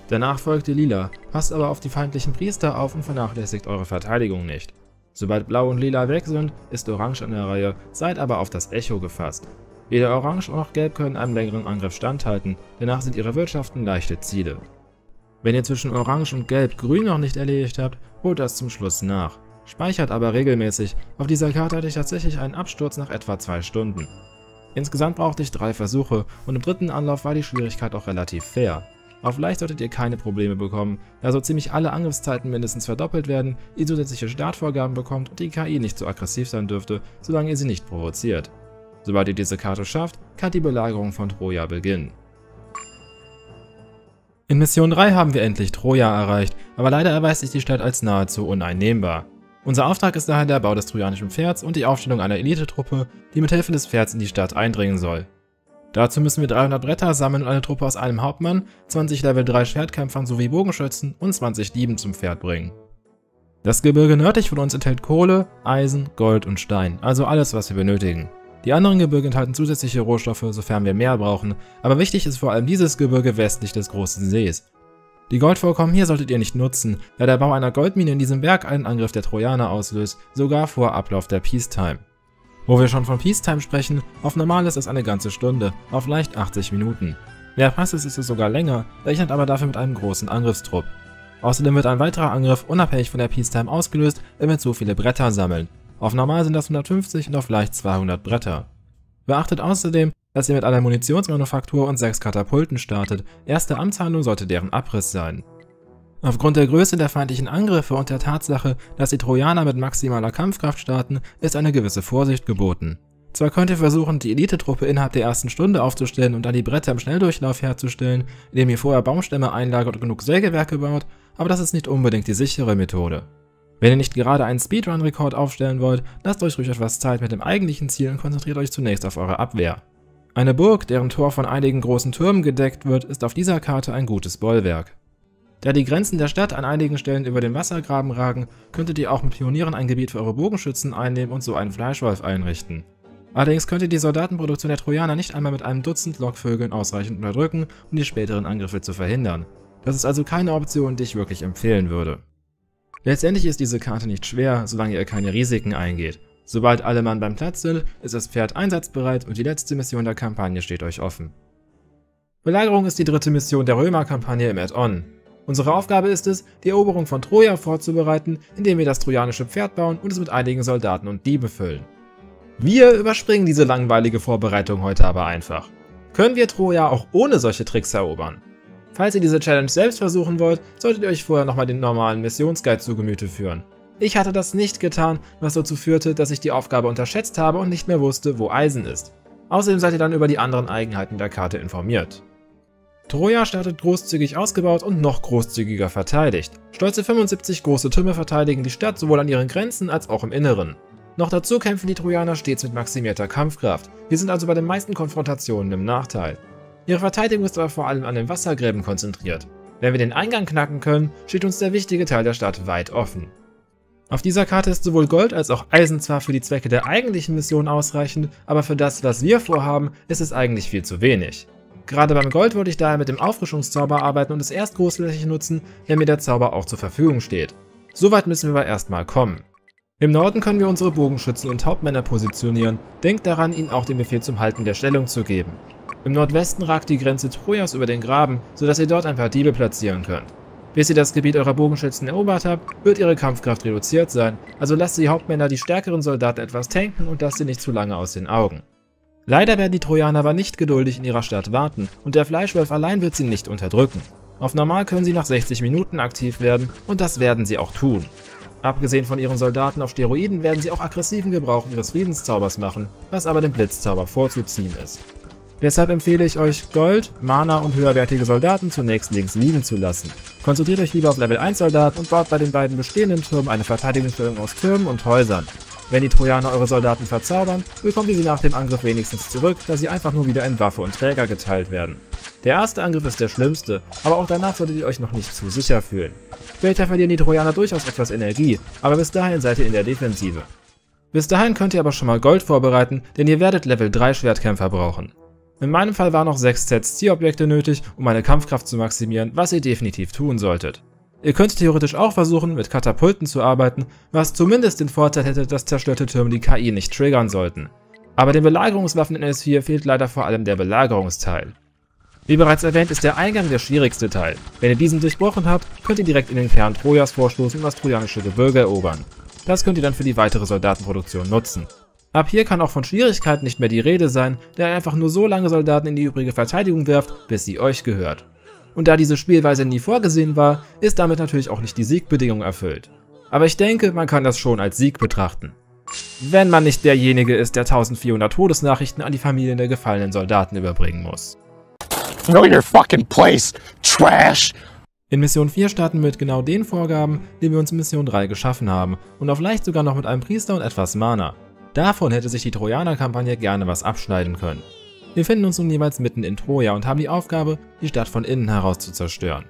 Danach folgte Lila, passt aber auf die feindlichen Priester auf und vernachlässigt eure Verteidigung nicht. Sobald Blau und Lila weg sind, ist Orange an der Reihe, seid aber auf das Echo gefasst. Weder Orange noch Gelb können einem längeren Angriff standhalten, danach sind ihre Wirtschaften leichte Ziele. Wenn ihr zwischen Orange und Gelb Grün noch nicht erledigt habt, holt das zum Schluss nach. Speichert aber regelmäßig, auf dieser Karte hatte ich tatsächlich einen Absturz nach etwa 2 Stunden. Insgesamt brauchte ich 3 Versuche und im dritten Anlauf war die Schwierigkeit auch relativ fair. Auf leicht solltet ihr keine Probleme bekommen, da so ziemlich alle Angriffszeiten mindestens verdoppelt werden, ihr zusätzliche Startvorgaben bekommt und die KI nicht so aggressiv sein dürfte, solange ihr sie nicht provoziert. Sobald ihr diese Karte schafft, kann die Belagerung von Troja beginnen. In Mission 3 haben wir endlich Troja erreicht, aber leider erweist sich die Stadt als nahezu uneinnehmbar. Unser Auftrag ist daher der Bau des trojanischen Pferds und die Aufstellung einer Elitetruppe, die mithilfe des Pferds in die Stadt eindringen soll. Dazu müssen wir 300 Bretter sammeln und eine Truppe aus einem Hauptmann, 20 Level 3 Schwertkämpfern sowie Bogenschützen und 20 Dieben zum Pferd bringen. Das Gebirge nördlich von uns enthält Kohle, Eisen, Gold und Stein, also alles, was wir benötigen. Die anderen Gebirge enthalten zusätzliche Rohstoffe, sofern wir mehr brauchen, aber wichtig ist vor allem dieses Gebirge westlich des großen Sees. Die Goldvorkommen hier solltet ihr nicht nutzen, da der Bau einer Goldmine in diesem Berg einen Angriff der Trojaner auslöst, sogar vor Ablauf der Peacetime. Wo wir schon von Peacetime sprechen, auf normal ist es eine ganze Stunde, auf leicht 80 Minuten. Wer passt ist es sogar länger, rechnet aber dafür mit einem großen Angriffstrupp. Außerdem wird ein weiterer Angriff unabhängig von der Peacetime ausgelöst, wenn wir zu viele Bretter sammeln. Auf normal sind das 150 und auf leicht 200 Bretter. Beachtet außerdem, dass ihr mit einer Munitionsmanufaktur und 6 Katapulten startet, erste Amtshandlung sollte deren Abriss sein. Aufgrund der Größe der feindlichen Angriffe und der Tatsache, dass die Trojaner mit maximaler Kampfkraft starten, ist eine gewisse Vorsicht geboten. Zwar könnt ihr versuchen, die Elitetruppe innerhalb der ersten Stunde aufzustellen und dann die Bretter im Schnelldurchlauf herzustellen, indem ihr vorher Baumstämme einlagert und genug Sägewerke baut, aber das ist nicht unbedingt die sichere Methode. Wenn ihr nicht gerade einen Speedrun-Rekord aufstellen wollt, lasst euch ruhig etwas Zeit mit dem eigentlichen Ziel und konzentriert euch zunächst auf eure Abwehr. Eine Burg, deren Tor von einigen großen Türmen gedeckt wird, ist auf dieser Karte ein gutes Bollwerk. Da die Grenzen der Stadt an einigen Stellen über den Wassergraben ragen, könntet ihr auch mit Pionieren ein Gebiet für eure Bogenschützen einnehmen und so einen Fleischwolf einrichten. Allerdings könnt ihr die Soldatenproduktion der Trojaner nicht einmal mit einem Dutzend Lockvögeln ausreichend unterdrücken, um die späteren Angriffe zu verhindern. Das ist also keine Option, die ich wirklich empfehlen würde. Letztendlich ist diese Karte nicht schwer, solange ihr keine Risiken eingeht. Sobald alle Mann beim Platz sind, ist das Pferd einsatzbereit und die letzte Mission der Kampagne steht euch offen. Belagerung ist die dritte Mission der Römer-Kampagne im Add-on. Unsere Aufgabe ist es, die Eroberung von Troja vorzubereiten, indem wir das trojanische Pferd bauen und es mit einigen Soldaten und Dieben füllen. Wir überspringen diese langweilige Vorbereitung heute aber einfach. Können wir Troja auch ohne solche Tricks erobern? Falls ihr diese Challenge selbst versuchen wollt, solltet ihr euch vorher nochmal den normalen Missionsguide zu Gemüte führen. Ich hatte das nicht getan, was dazu führte, dass ich die Aufgabe unterschätzt habe und nicht mehr wusste, wo Eisen ist. Außerdem seid ihr dann über die anderen Eigenheiten der Karte informiert. Troja startet großzügig ausgebaut und noch großzügiger verteidigt. Stolze 75 große Türme verteidigen die Stadt sowohl an ihren Grenzen als auch im Inneren. Noch dazu kämpfen die Trojaner stets mit maximierter Kampfkraft. Wir sind also bei den meisten Konfrontationen im Nachteil. Ihre Verteidigung ist aber vor allem an den Wassergräben konzentriert. Wenn wir den Eingang knacken können, steht uns der wichtige Teil der Stadt weit offen. Auf dieser Karte ist sowohl Gold als auch Eisen zwar für die Zwecke der eigentlichen Mission ausreichend, aber für das, was wir vorhaben, ist es eigentlich viel zu wenig. Gerade beim Gold würde ich daher mit dem Auffrischungszauber arbeiten und es erst großflächig nutzen, wenn mir der Zauber auch zur Verfügung steht. Soweit müssen wir aber erstmal kommen. Im Norden können wir unsere Bogenschützen und Hauptmänner positionieren, denkt daran, ihnen auch den Befehl zum Halten der Stellung zu geben. Im Nordwesten ragt die Grenze Trojas über den Graben, sodass ihr dort ein paar Diebe platzieren könnt. Bis ihr das Gebiet eurer Bogenschützen erobert habt, wird ihre Kampfkraft reduziert sein, also lasst die Hauptmänner die stärkeren Soldaten etwas tanken und lasst sie nicht zu lange aus den Augen. Leider werden die Trojaner aber nicht geduldig in ihrer Stadt warten und der Fleischwolf allein wird sie nicht unterdrücken. Auf normal können sie nach 60 Minuten aktiv werden und das werden sie auch tun. Abgesehen von ihren Soldaten auf Steroiden werden sie auch aggressiven Gebrauch ihres Friedenszaubers machen, was aber dem Blitzzauber vorzuziehen ist. Deshalb empfehle ich euch, Gold, Mana und höherwertige Soldaten zunächst links liegen zu lassen. Konzentriert euch lieber auf Level 1 Soldaten und baut bei den beiden bestehenden Türmen eine Verteidigungsstellung aus Türmen und Häusern. Wenn die Trojaner eure Soldaten verzaubern, bekommt ihr sie nach dem Angriff wenigstens zurück, da sie einfach nur wieder in Waffe und Träger geteilt werden. Der erste Angriff ist der schlimmste, aber auch danach solltet ihr euch noch nicht zu sicher fühlen. Später verlieren die Trojaner durchaus etwas Energie, aber bis dahin seid ihr in der Defensive. Bis dahin könnt ihr aber schon mal Gold vorbereiten, denn ihr werdet Level 3 Schwertkämpfer brauchen. In meinem Fall waren noch 6 Sets Zielobjekte nötig, um meine Kampfkraft zu maximieren, was ihr definitiv tun solltet. Ihr könnt theoretisch auch versuchen, mit Katapulten zu arbeiten, was zumindest den Vorteil hätte, dass zerstörte Türme die KI nicht triggern sollten. Aber den Belagerungswaffen in S4 fehlt leider vor allem der Belagerungsteil. Wie bereits erwähnt, ist der Eingang der schwierigste Teil. Wenn ihr diesen durchbrochen habt, könnt ihr direkt in den Kern Trojas vorstoßen und das trojanische Gebirge erobern. Das könnt ihr dann für die weitere Soldatenproduktion nutzen. Ab hier kann auch von Schwierigkeiten nicht mehr die Rede sein, da ihr einfach nur so lange Soldaten in die übrige Verteidigung werft, bis sie euch gehört. Und da diese Spielweise nie vorgesehen war, ist damit natürlich auch nicht die Siegbedingung erfüllt. Aber ich denke, man kann das schon als Sieg betrachten. Wenn man nicht derjenige ist, der 1400 Todesnachrichten an die Familien der gefallenen Soldaten überbringen muss. Know your fucking place, trash! In Mission 4 starten wir mit genau den Vorgaben, die wir uns in Mission 3 geschaffen haben und auf leicht sogar noch mit einem Priester und etwas Mana. Davon hätte sich die Trojaner-Kampagne gerne was abschneiden können. Wir finden uns nun jeweils mitten in Troja und haben die Aufgabe, die Stadt von innen heraus zu zerstören.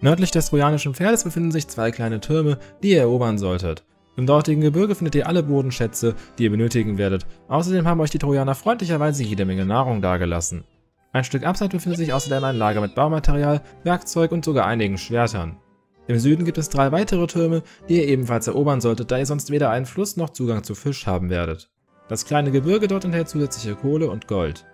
Nördlich des trojanischen Pferdes befinden sich 2 kleine Türme, die ihr erobern solltet. Im dortigen Gebirge findet ihr alle Bodenschätze, die ihr benötigen werdet, außerdem haben euch die Trojaner freundlicherweise jede Menge Nahrung dagelassen. Ein Stück abseits befindet sich außerdem ein Lager mit Baumaterial, Werkzeug und sogar einigen Schwertern. Im Süden gibt es 3 weitere Türme, die ihr ebenfalls erobern solltet, da ihr sonst weder einen Fluss noch Zugang zu Fisch haben werdet. Das kleine Gebirge dort enthält zusätzliche Kohle und Gold.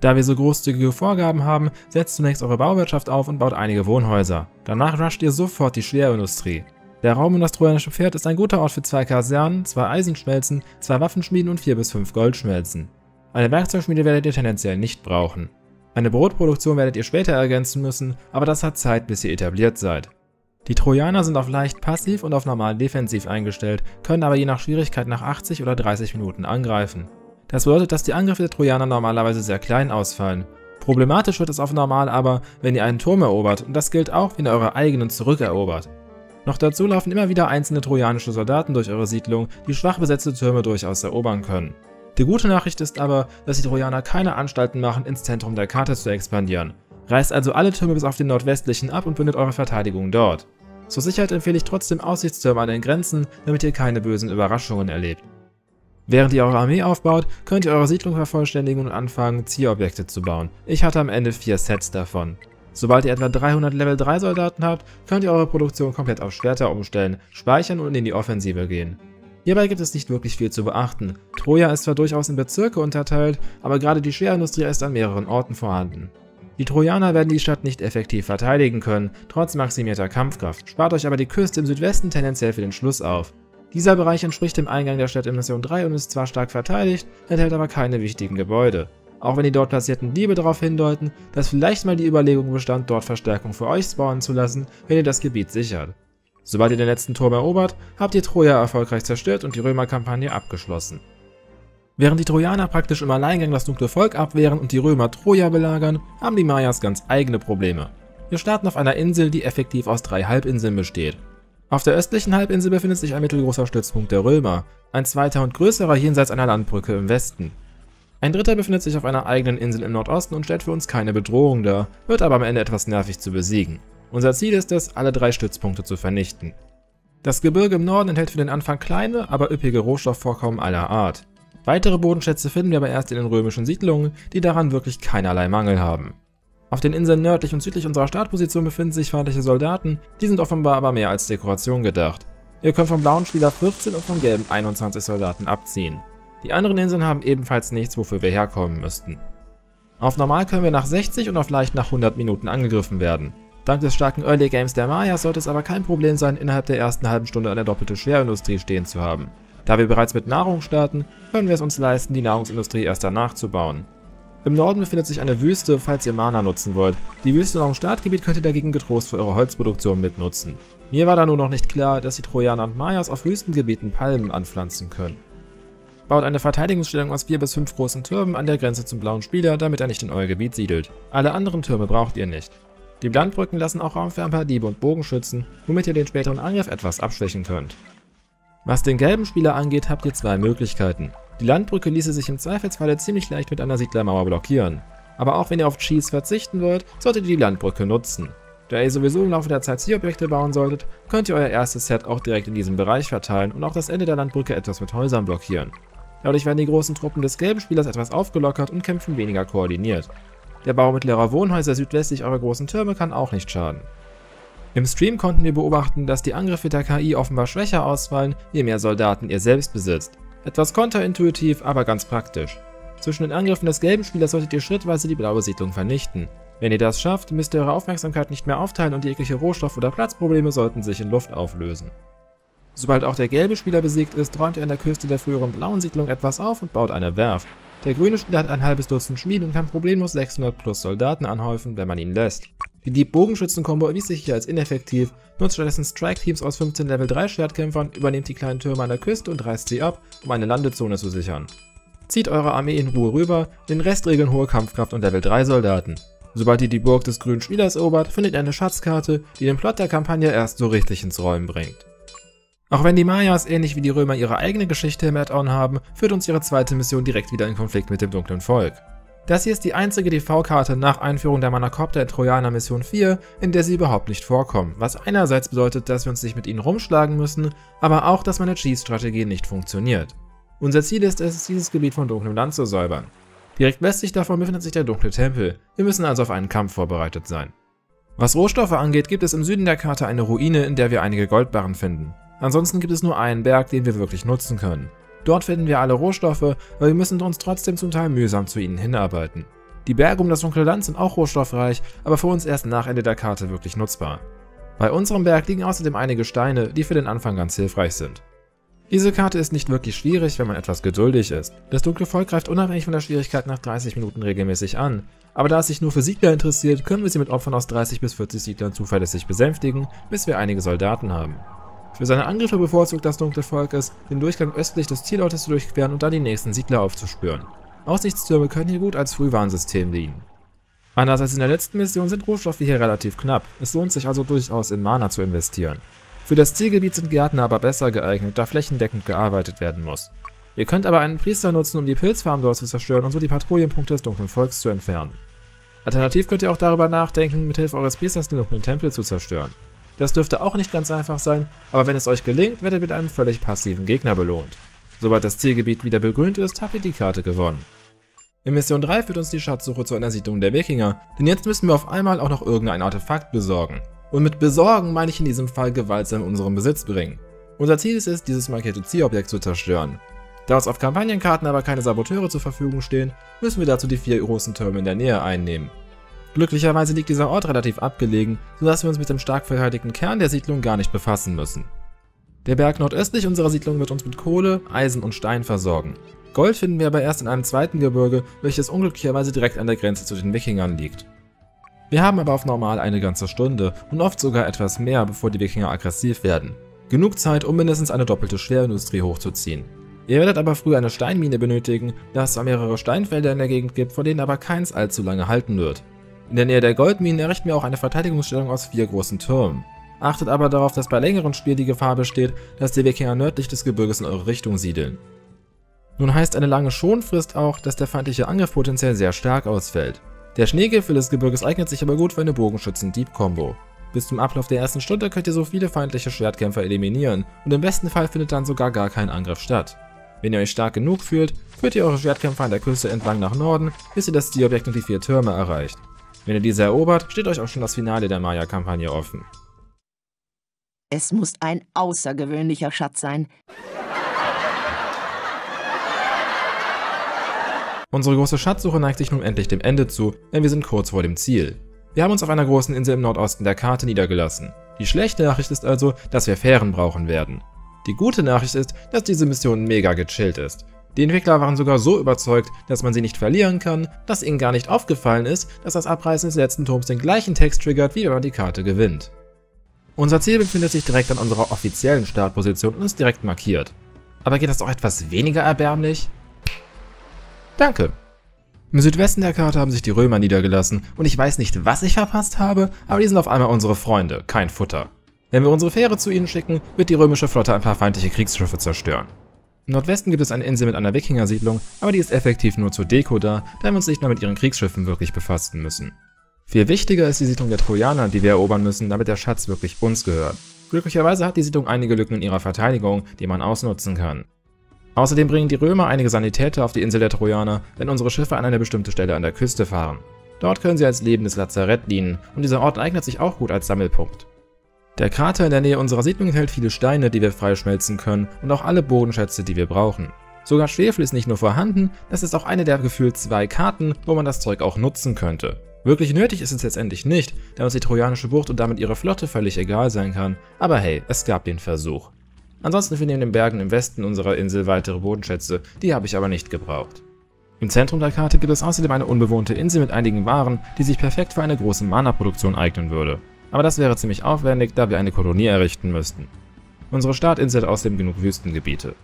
Da wir so großzügige Vorgaben haben, setzt zunächst eure Bauwirtschaft auf und baut einige Wohnhäuser. Danach rusht ihr sofort die Schwerindustrie. Der Raum um das trojanische Pferd ist ein guter Ort für 2 Kasernen, 2 Eisenschmelzen, 2 Waffenschmieden und 4 bis 5 Goldschmelzen. Eine Werkzeugschmiede werdet ihr tendenziell nicht brauchen. Eine Brotproduktion werdet ihr später ergänzen müssen, aber das hat Zeit, bis ihr etabliert seid. Die Trojaner sind auf leicht passiv und auf normal defensiv eingestellt, können aber je nach Schwierigkeit nach 80 oder 30 Minuten angreifen. Das bedeutet, dass die Angriffe der Trojaner normalerweise sehr klein ausfallen. Problematisch wird es auf normal aber, wenn ihr einen Turm erobert, und das gilt auch, wenn ihr eure eigenen zurückerobert. Noch dazu laufen immer wieder einzelne trojanische Soldaten durch eure Siedlung, die schwach besetzte Türme durchaus erobern können. Die gute Nachricht ist aber, dass die Trojaner keine Anstalten machen, ins Zentrum der Karte zu expandieren. Reißt also alle Türme bis auf den nordwestlichen ab und bündet eure Verteidigung dort. Zur Sicherheit empfehle ich trotzdem Aussichtstürme an den Grenzen, damit ihr keine bösen Überraschungen erlebt. Während ihr eure Armee aufbaut, könnt ihr eure Siedlung vervollständigen und anfangen, Zielobjekte zu bauen. Ich hatte am Ende 4 Sets davon. Sobald ihr etwa 300 Level 3 Soldaten habt, könnt ihr eure Produktion komplett auf Schwerter umstellen, speichern und in die Offensive gehen. Hierbei gibt es nicht wirklich viel zu beachten. Troja ist zwar durchaus in Bezirke unterteilt, aber gerade die Schwerindustrie ist an mehreren Orten vorhanden. Die Trojaner werden die Stadt nicht effektiv verteidigen können, trotz maximierter Kampfkraft, spart euch aber die Küste im Südwesten tendenziell für den Schluss auf. Dieser Bereich entspricht dem Eingang der Stadt in Mission 3 und ist zwar stark verteidigt, enthält aber keine wichtigen Gebäude. Auch wenn die dort platzierten Diebe darauf hindeuten, dass vielleicht mal die Überlegung bestand, dort Verstärkung für euch spawnen zu lassen, wenn ihr das Gebiet sichert. Sobald ihr den letzten Turm erobert, habt ihr Troja erfolgreich zerstört und die Römerkampagne abgeschlossen. Während die Trojaner praktisch im Alleingang das dunkle Volk abwehren und die Römer Troja belagern, haben die Mayas ganz eigene Probleme. Wir starten auf einer Insel, die effektiv aus 3 Halbinseln besteht. Auf der östlichen Halbinsel befindet sich ein mittelgroßer Stützpunkt der Römer, ein zweiter und größerer jenseits einer Landbrücke im Westen. Ein dritter befindet sich auf einer eigenen Insel im Nordosten und stellt für uns keine Bedrohung dar, wird aber am Ende etwas nervig zu besiegen. Unser Ziel ist es, alle 3 Stützpunkte zu vernichten. Das Gebirge im Norden enthält für den Anfang kleine, aber üppige Rohstoffvorkommen aller Art. Weitere Bodenschätze finden wir aber erst in den römischen Siedlungen, die daran wirklich keinerlei Mangel haben. Auf den Inseln nördlich und südlich unserer Startposition befinden sich feindliche Soldaten, die sind offenbar aber mehr als Dekoration gedacht. Ihr könnt vom blauen Spieler 14 und vom gelben 21 Soldaten abziehen. Die anderen Inseln haben ebenfalls nichts, wofür wir herkommen müssten. Auf normal können wir nach 60 und auf leicht nach 100 Minuten angegriffen werden. Dank des starken Early Games der Mayas sollte es aber kein Problem sein, innerhalb der ersten halben Stunde eine doppelte Schwerindustrie stehen zu haben. Da wir bereits mit Nahrung starten, können wir es uns leisten, die Nahrungsindustrie erst danach zu bauen. Im Norden befindet sich eine Wüste, falls ihr Mana nutzen wollt. Die Wüste in eurem Startgebiet könnt ihr dagegen getrost für eure Holzproduktion mitnutzen. Mir war da nur noch nicht klar, dass die Trojaner und Mayas auf Wüstengebieten Palmen anpflanzen können. Baut eine Verteidigungsstellung aus 4 bis 5 großen Türmen an der Grenze zum blauen Spieler, damit er nicht in euer Gebiet siedelt. Alle anderen Türme braucht ihr nicht. Die Landbrücken lassen auch Raum für ein paar Diebe und Bogenschützen, womit ihr den späteren Angriff etwas abschwächen könnt. Was den gelben Spieler angeht, habt ihr zwei Möglichkeiten. Die Landbrücke ließe sich im Zweifelsfalle ziemlich leicht mit einer Siedlermauer blockieren. Aber auch wenn ihr auf Cheese verzichten wollt, solltet ihr die Landbrücke nutzen. Da ihr sowieso im Laufe der Zeit Zielobjekte bauen solltet, könnt ihr euer erstes Set auch direkt in diesem Bereich verteilen und auch das Ende der Landbrücke etwas mit Häusern blockieren. Dadurch werden die großen Truppen des gelben Spielers etwas aufgelockert und kämpfen weniger koordiniert. Der Bau mittlerer Wohnhäuser südwestlich eurer großen Türme kann auch nicht schaden. Im Stream konnten wir beobachten, dass die Angriffe der KI offenbar schwächer ausfallen, je mehr Soldaten ihr selbst besitzt. Etwas konterintuitiv, aber ganz praktisch. Zwischen den Angriffen des gelben Spielers solltet ihr schrittweise die blaue Siedlung vernichten. Wenn ihr das schafft, müsst ihr eure Aufmerksamkeit nicht mehr aufteilen und jegliche Rohstoff- oder Platzprobleme sollten sich in Luft auflösen. Sobald auch der gelbe Spieler besiegt ist, räumt er an der Küste der früheren blauen Siedlung etwas auf und baut eine Werft. Der grüne Spieler hat ein halbes Dutzend Schmieden und kann problemlos 600 plus Soldaten anhäufen, wenn man ihn lässt. Die Dieb-Bogenschützen-Kombo erwies sich hier als ineffektiv, nutzt stattdessen Strike-Teams aus 15 Level 3 Schwertkämpfern, übernehmt die kleinen Türme an der Küste und reißt sie ab, um eine Landezone zu sichern. Zieht eure Armee in Ruhe rüber, den Rest regeln hohe Kampfkraft und Level 3 Soldaten. Sobald ihr die Burg des grünen Spielers erobert, findet ihr eine Schatzkarte, die den Plot der Kampagne erst so richtig ins Rollen bringt. Auch wenn die Mayas ähnlich wie die Römer ihre eigene Geschichte im Add-on haben, führt uns ihre zweite Mission direkt wieder in Konflikt mit dem dunklen Volk. Das hier ist die einzige DV-Karte nach Einführung der Manakopter in Trojaner Mission 4, in der sie überhaupt nicht vorkommen, was einerseits bedeutet, dass wir uns nicht mit ihnen rumschlagen müssen, aber auch, dass meine Cheese-Strategie nicht funktioniert. Unser Ziel ist es, dieses Gebiet von dunklem Land zu säubern. Direkt westlich davon befindet sich der dunkle Tempel, wir müssen also auf einen Kampf vorbereitet sein. Was Rohstoffe angeht, gibt es im Süden der Karte eine Ruine, in der wir einige Goldbarren finden. Ansonsten gibt es nur einen Berg, den wir wirklich nutzen können. Dort finden wir alle Rohstoffe, aber wir müssen uns trotzdem zum Teil mühsam zu ihnen hinarbeiten. Die Berge um das dunkle Land sind auch rohstoffreich, aber für uns erst nach Ende der Karte wirklich nutzbar. Bei unserem Berg liegen außerdem einige Steine, die für den Anfang ganz hilfreich sind. Diese Karte ist nicht wirklich schwierig, wenn man etwas geduldig ist. Das dunkle Volk greift unabhängig von der Schwierigkeit nach 30 Minuten regelmäßig an, aber da es sich nur für Siedler interessiert, können wir sie mit Opfern aus 30 bis 40 Siedlern zuverlässig besänftigen, bis wir einige Soldaten haben. Für seine Angriffe bevorzugt das dunkle Volk es, den Durchgang östlich des Zielortes zu durchqueren und dann die nächsten Siedler aufzuspüren. Aussichtstürme können hier gut als Frühwarnsystem dienen. Anders als in der letzten Mission sind Rohstoffe hier relativ knapp, es lohnt sich also durchaus in Mana zu investieren. Für das Zielgebiet sind Gärtner aber besser geeignet, da flächendeckend gearbeitet werden muss. Ihr könnt aber einen Priester nutzen, um die Pilzfarm dort zu zerstören und so die Patrouillenpunkte des dunklen Volks zu entfernen. Alternativ könnt ihr auch darüber nachdenken, mithilfe eures Priesters den dunklen Tempel zu zerstören. Das dürfte auch nicht ganz einfach sein, aber wenn es euch gelingt, werdet ihr mit einem völlig passiven Gegner belohnt. Sobald das Zielgebiet wieder begrünt ist, habt ihr die Karte gewonnen. In Mission 3 führt uns die Schatzsuche zu einer Siedlung der Wikinger, denn jetzt müssen wir auf einmal auch noch irgendein Artefakt besorgen. Und mit besorgen meine ich in diesem Fall gewaltsam unseren Besitz bringen. Unser Ziel ist es, dieses markierte Zielobjekt zu zerstören. Da uns auf Kampagnenkarten aber keine Saboteure zur Verfügung stehen, müssen wir dazu die vier großen Türme in der Nähe einnehmen. Glücklicherweise liegt dieser Ort relativ abgelegen, sodass wir uns mit dem stark verteidigten Kern der Siedlung gar nicht befassen müssen. Der Berg nordöstlich unserer Siedlung wird uns mit Kohle, Eisen und Stein versorgen. Gold finden wir aber erst in einem zweiten Gebirge, welches unglücklicherweise direkt an der Grenze zu den Wikingern liegt. Wir haben aber auf normal eine ganze Stunde und oft sogar etwas mehr, bevor die Wikinger aggressiv werden. Genug Zeit, um mindestens eine doppelte Schwerindustrie hochzuziehen. Ihr werdet aber früh eine Steinmine benötigen, da es zwar mehrere Steinfelder in der Gegend gibt, von denen aber keins allzu lange halten wird. In der Nähe der Goldminen errichten wir auch eine Verteidigungsstellung aus vier großen Türmen. Achtet aber darauf, dass bei längerem Spiel die Gefahr besteht, dass die Wikinger nördlich des Gebirges in eure Richtung siedeln. Nun heißt eine lange Schonfrist auch, dass der feindliche Angriff potenziell sehr stark ausfällt. Der Schneegipfel des Gebirges eignet sich aber gut für eine Bogenschützen-Dieb-Kombo. Bis zum Ablauf der ersten Stunde könnt ihr so viele feindliche Schwertkämpfer eliminieren und im besten Fall findet dann sogar gar kein Angriff statt. Wenn ihr euch stark genug fühlt, führt ihr eure Schwertkämpfer an der Küste entlang nach Norden, bis ihr das Zielobjekt und die vier Türme erreicht. Wenn ihr diese erobert, steht euch auch schon das Finale der Maya-Kampagne offen. Es muss ein außergewöhnlicher Schatz sein. Unsere große Schatzsuche neigt sich nun endlich dem Ende zu, denn wir sind kurz vor dem Ziel. Wir haben uns auf einer großen Insel im Nordosten der Karte niedergelassen. Die schlechte Nachricht ist also, dass wir Fähren brauchen werden. Die gute Nachricht ist, dass diese Mission mega gechillt ist. Die Entwickler waren sogar so überzeugt, dass man sie nicht verlieren kann, dass ihnen gar nicht aufgefallen ist, dass das Abreißen des letzten Turms den gleichen Text triggert, wie wenn man die Karte gewinnt. Unser Ziel befindet sich direkt an unserer offiziellen Startposition und ist direkt markiert. Aber geht das auch etwas weniger erbärmlich? Danke. Im Südwesten der Karte haben sich die Römer niedergelassen und ich weiß nicht, was ich verpasst habe, aber die sind auf einmal unsere Freunde, kein Futter. Wenn wir unsere Fähre zu ihnen schicken, wird die römische Flotte ein paar feindliche Kriegsschiffe zerstören. Im Nordwesten gibt es eine Insel mit einer Wikingersiedlung, aber die ist effektiv nur zur Deko da, da wir uns nicht mehr mit ihren Kriegsschiffen wirklich befassen müssen. Viel wichtiger ist die Siedlung der Trojaner, die wir erobern müssen, damit der Schatz wirklich uns gehört. Glücklicherweise hat die Siedlung einige Lücken in ihrer Verteidigung, die man ausnutzen kann. Außerdem bringen die Römer einige Sanitäter auf die Insel der Trojaner, wenn unsere Schiffe an eine bestimmte Stelle an der Küste fahren. Dort können sie als lebendes Lazarett dienen und dieser Ort eignet sich auch gut als Sammelpunkt. Der Krater in der Nähe unserer Siedlung enthält viele Steine, die wir freischmelzen können und auch alle Bodenschätze, die wir brauchen. Sogar Schwefel ist nicht nur vorhanden, das ist auch eine der gefühlt 2 Karten, wo man das Zeug auch nutzen könnte. Wirklich nötig ist es letztendlich nicht, da uns die trojanische Bucht und damit ihre Flotte völlig egal sein kann, aber hey, es gab den Versuch. Ansonsten finden wir in den Bergen im Westen unserer Insel weitere Bodenschätze, die habe ich aber nicht gebraucht. Im Zentrum der Karte gibt es außerdem eine unbewohnte Insel mit einigen Waren, die sich perfekt für eine große Mana-Produktion eignen würde. Aber das wäre ziemlich aufwendig, da wir eine Kolonie errichten müssten. Unsere Startinsel hat außerdem genug Wüstengebiete.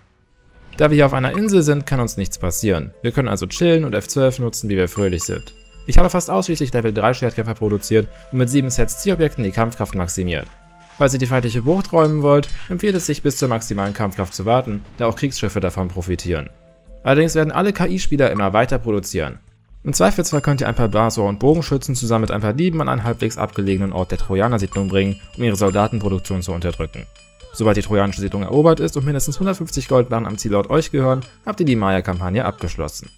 Da wir hier auf einer Insel sind, kann uns nichts passieren. Wir können also chillen und F12 nutzen, wie wir fröhlich sind. Ich habe fast ausschließlich Level 3 Schwertkämpfer produziert und mit 7 Sets Zielobjekten die Kampfkraft maximiert. Falls ihr die feindliche Bucht räumen wollt, empfiehlt es sich bis zur maximalen Kampfkraft zu warten, da auch Kriegsschiffe davon profitieren. Allerdings werden alle KI-Spieler immer weiter produzieren. Im Zweifelsfall könnt ihr ein paar Blasrohr- und Bogenschützen zusammen mit ein paar Dieben an einen halbwegs abgelegenen Ort der Trojaner-Siedlung bringen, um ihre Soldatenproduktion zu unterdrücken. Sobald die trojanische Siedlung erobert ist und mindestens 150 Goldbarren am Zielort euch gehören, habt ihr die Maya-Kampagne abgeschlossen.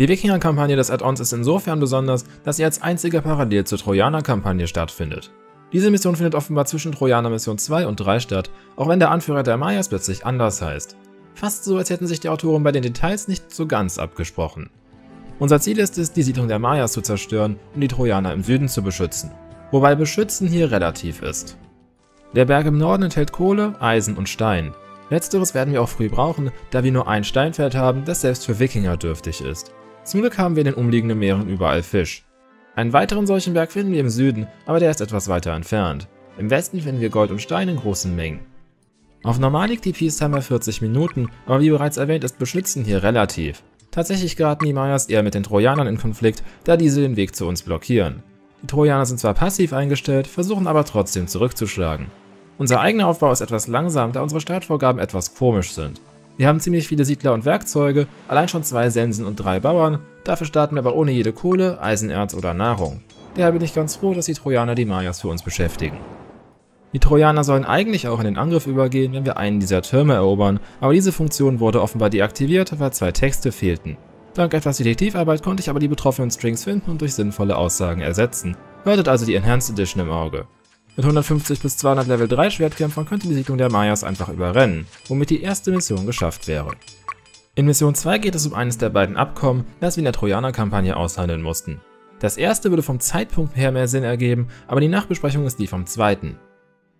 Die Wikinger-Kampagne des Add-ons ist insofern besonders, dass sie als einziger parallel zur Trojaner-Kampagne stattfindet. Diese Mission findet offenbar zwischen Trojaner Mission 2 und 3 statt, auch wenn der Anführer der Mayas plötzlich anders heißt. Fast so, als hätten sich die Autoren bei den Details nicht so ganz abgesprochen. Unser Ziel ist es, die Siedlung der Mayas zu zerstören und die Trojaner im Süden zu beschützen, wobei beschützen hier relativ ist. Der Berg im Norden enthält Kohle, Eisen und Stein. Letzteres werden wir auch früh brauchen, da wir nur ein Steinfeld haben, das selbst für Wikinger dürftig ist. Zum Glück haben wir in den umliegenden Meeren überall Fisch. Einen weiteren solchen Berg finden wir im Süden, aber der ist etwas weiter entfernt. Im Westen finden wir Gold und Stein in großen Mengen. Auf normal liegt die Peacetime 40 Minuten, aber wie bereits erwähnt ist Beschützen hier relativ. Tatsächlich geraten die Mayas eher mit den Trojanern in Konflikt, da diese den Weg zu uns blockieren. Die Trojaner sind zwar passiv eingestellt, versuchen aber trotzdem zurückzuschlagen. Unser eigener Aufbau ist etwas langsam, da unsere Startvorgaben etwas komisch sind. Wir haben ziemlich viele Siedler und Werkzeuge, allein schon 2 Sensen und 3 Bauern, dafür starten wir aber ohne jede Kohle, Eisenerz oder Nahrung. Daher bin ich ganz froh, dass die Trojaner die Mayas für uns beschäftigen. Die Trojaner sollen eigentlich auch in den Angriff übergehen, wenn wir einen dieser Türme erobern, aber diese Funktion wurde offenbar deaktiviert, weil 2 Texte fehlten. Dank etwas Detektivarbeit konnte ich aber die betroffenen Strings finden und durch sinnvolle Aussagen ersetzen. Haltet also die Enhanced Edition im Auge. Mit 150 bis 200 Level 3 Schwertkämpfern könnte die Siedlung der Mayas einfach überrennen, womit die erste Mission geschafft wäre. In Mission 2 geht es um eines der beiden Abkommen, das wir in der Trojaner-Kampagne aushandeln mussten. Das erste würde vom Zeitpunkt her mehr Sinn ergeben, aber die Nachbesprechung ist die vom zweiten.